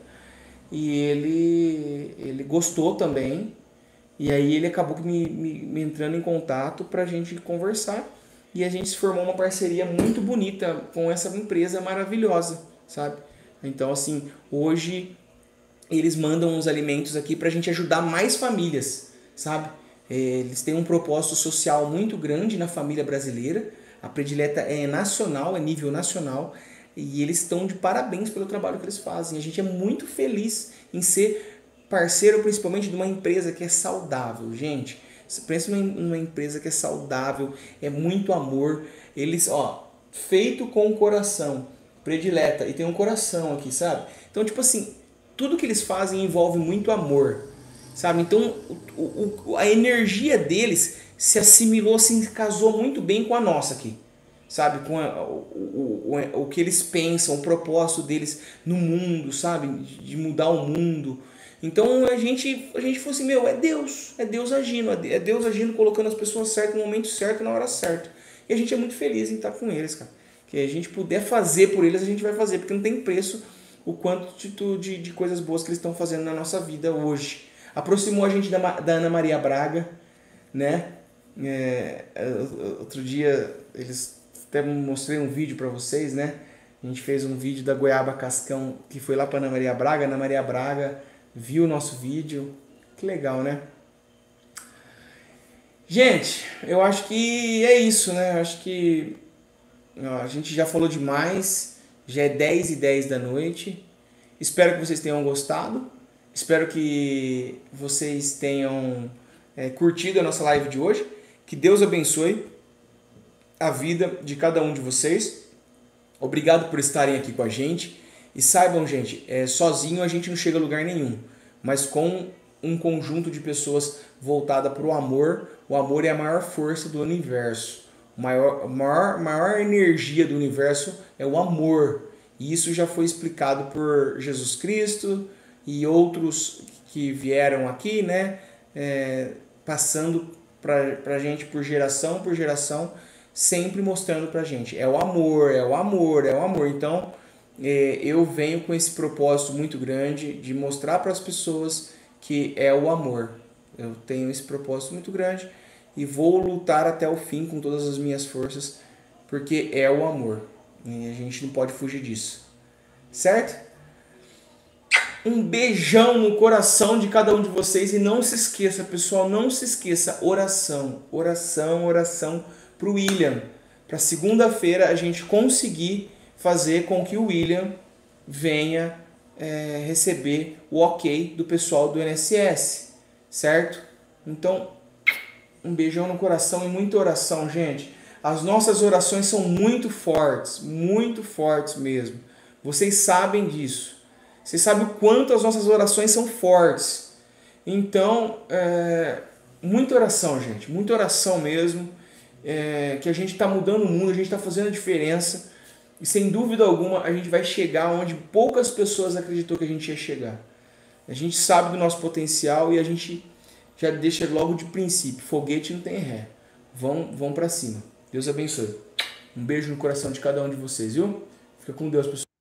E ele, ele gostou também. E aí ele acabou me, me, me entrando em contato pra gente conversar. E a gente se formou uma parceria muito bonita com essa empresa maravilhosa, sabe? Então, assim, hoje eles mandam uns alimentos aqui pra gente ajudar mais famílias, sabe? Eles têm um propósito social muito grande na família brasileira. A Predileta é nacional, é nível nacional. E eles estão de parabéns pelo trabalho que eles fazem. A gente é muito feliz em ser parceiro, principalmente, de uma empresa que é saudável, gente. Pensa numa empresa que é saudável, é muito amor. Eles, ó, feito com o coração, Predileta, e tem um coração aqui, sabe? Então, tipo assim, tudo que eles fazem envolve muito amor, sabe? Então, o, o, a energia deles se assimilou, se casou muito bem com a nossa aqui, sabe? Com a, o, o, o que eles pensam, o propósito deles no mundo, sabe? De mudar o mundo. Então a gente, a gente falou assim, meu, é Deus, é Deus agindo, é Deus agindo, colocando as pessoas certas no momento certo, na hora certa. E a gente é muito feliz em estar com eles, cara. Que a gente puder fazer por eles, a gente vai fazer, porque não tem preço o quanto de, de, de coisas boas que eles estão fazendo na nossa vida hoje. Aproximou a gente da, da Ana Maria Braga, né? É, outro dia eles até mostrei um vídeo para vocês, né? A gente fez um vídeo da Goiaba Cascão que foi lá para Ana Maria Braga. Ana Maria Braga viu o nosso vídeo. Que legal, né? Gente, eu acho que é isso, né? Eu acho que a gente já falou demais. Já é dez e dez da noite. Espero que vocês tenham gostado. Espero que vocês tenham é, curtido a nossa live de hoje. Que Deus abençoe a vida de cada um de vocês. Obrigado por estarem aqui com a gente. E saibam, gente, é, sozinho a gente não chega a lugar nenhum. Mas com um conjunto de pessoas voltada para o amor. O amor é a maior força do universo. A maior, maior, maior energia do universo é o amor. E isso já foi explicado por Jesus Cristo e outros que vieram aqui, né? É, passando para a gente por geração por geração, sempre mostrando para a gente. É o amor, é o amor, é o amor. Então, é, eu venho com esse propósito muito grande de mostrar para as pessoas que é o amor. Eu tenho esse propósito muito grande e vou lutar até o fim com todas as minhas forças, porque é o amor. E a gente não pode fugir disso. Certo? Um beijão no coração de cada um de vocês. E não se esqueça, pessoal, não se esqueça. Oração, oração, oração para o William. Para segunda-feira a gente conseguir fazer com que o William venha é, receber o ok do pessoal do I N S S. Certo? Então, um beijão no coração e muita oração, gente. As nossas orações são muito fortes, muito fortes mesmo. Vocês sabem disso. Vocês sabem o quanto as nossas orações são fortes. Então, é, muita oração, gente. Muita oração mesmo. É, que a gente está mudando o mundo, a gente está fazendo a diferença. E sem dúvida alguma, a gente vai chegar onde poucas pessoas acreditou que a gente ia chegar. A gente sabe do nosso potencial e a gente já deixa logo de princípio. Foguete não tem ré. Vão, vão para cima. Deus abençoe. Um beijo no coração de cada um de vocês, viu? Fica com Deus, pessoal.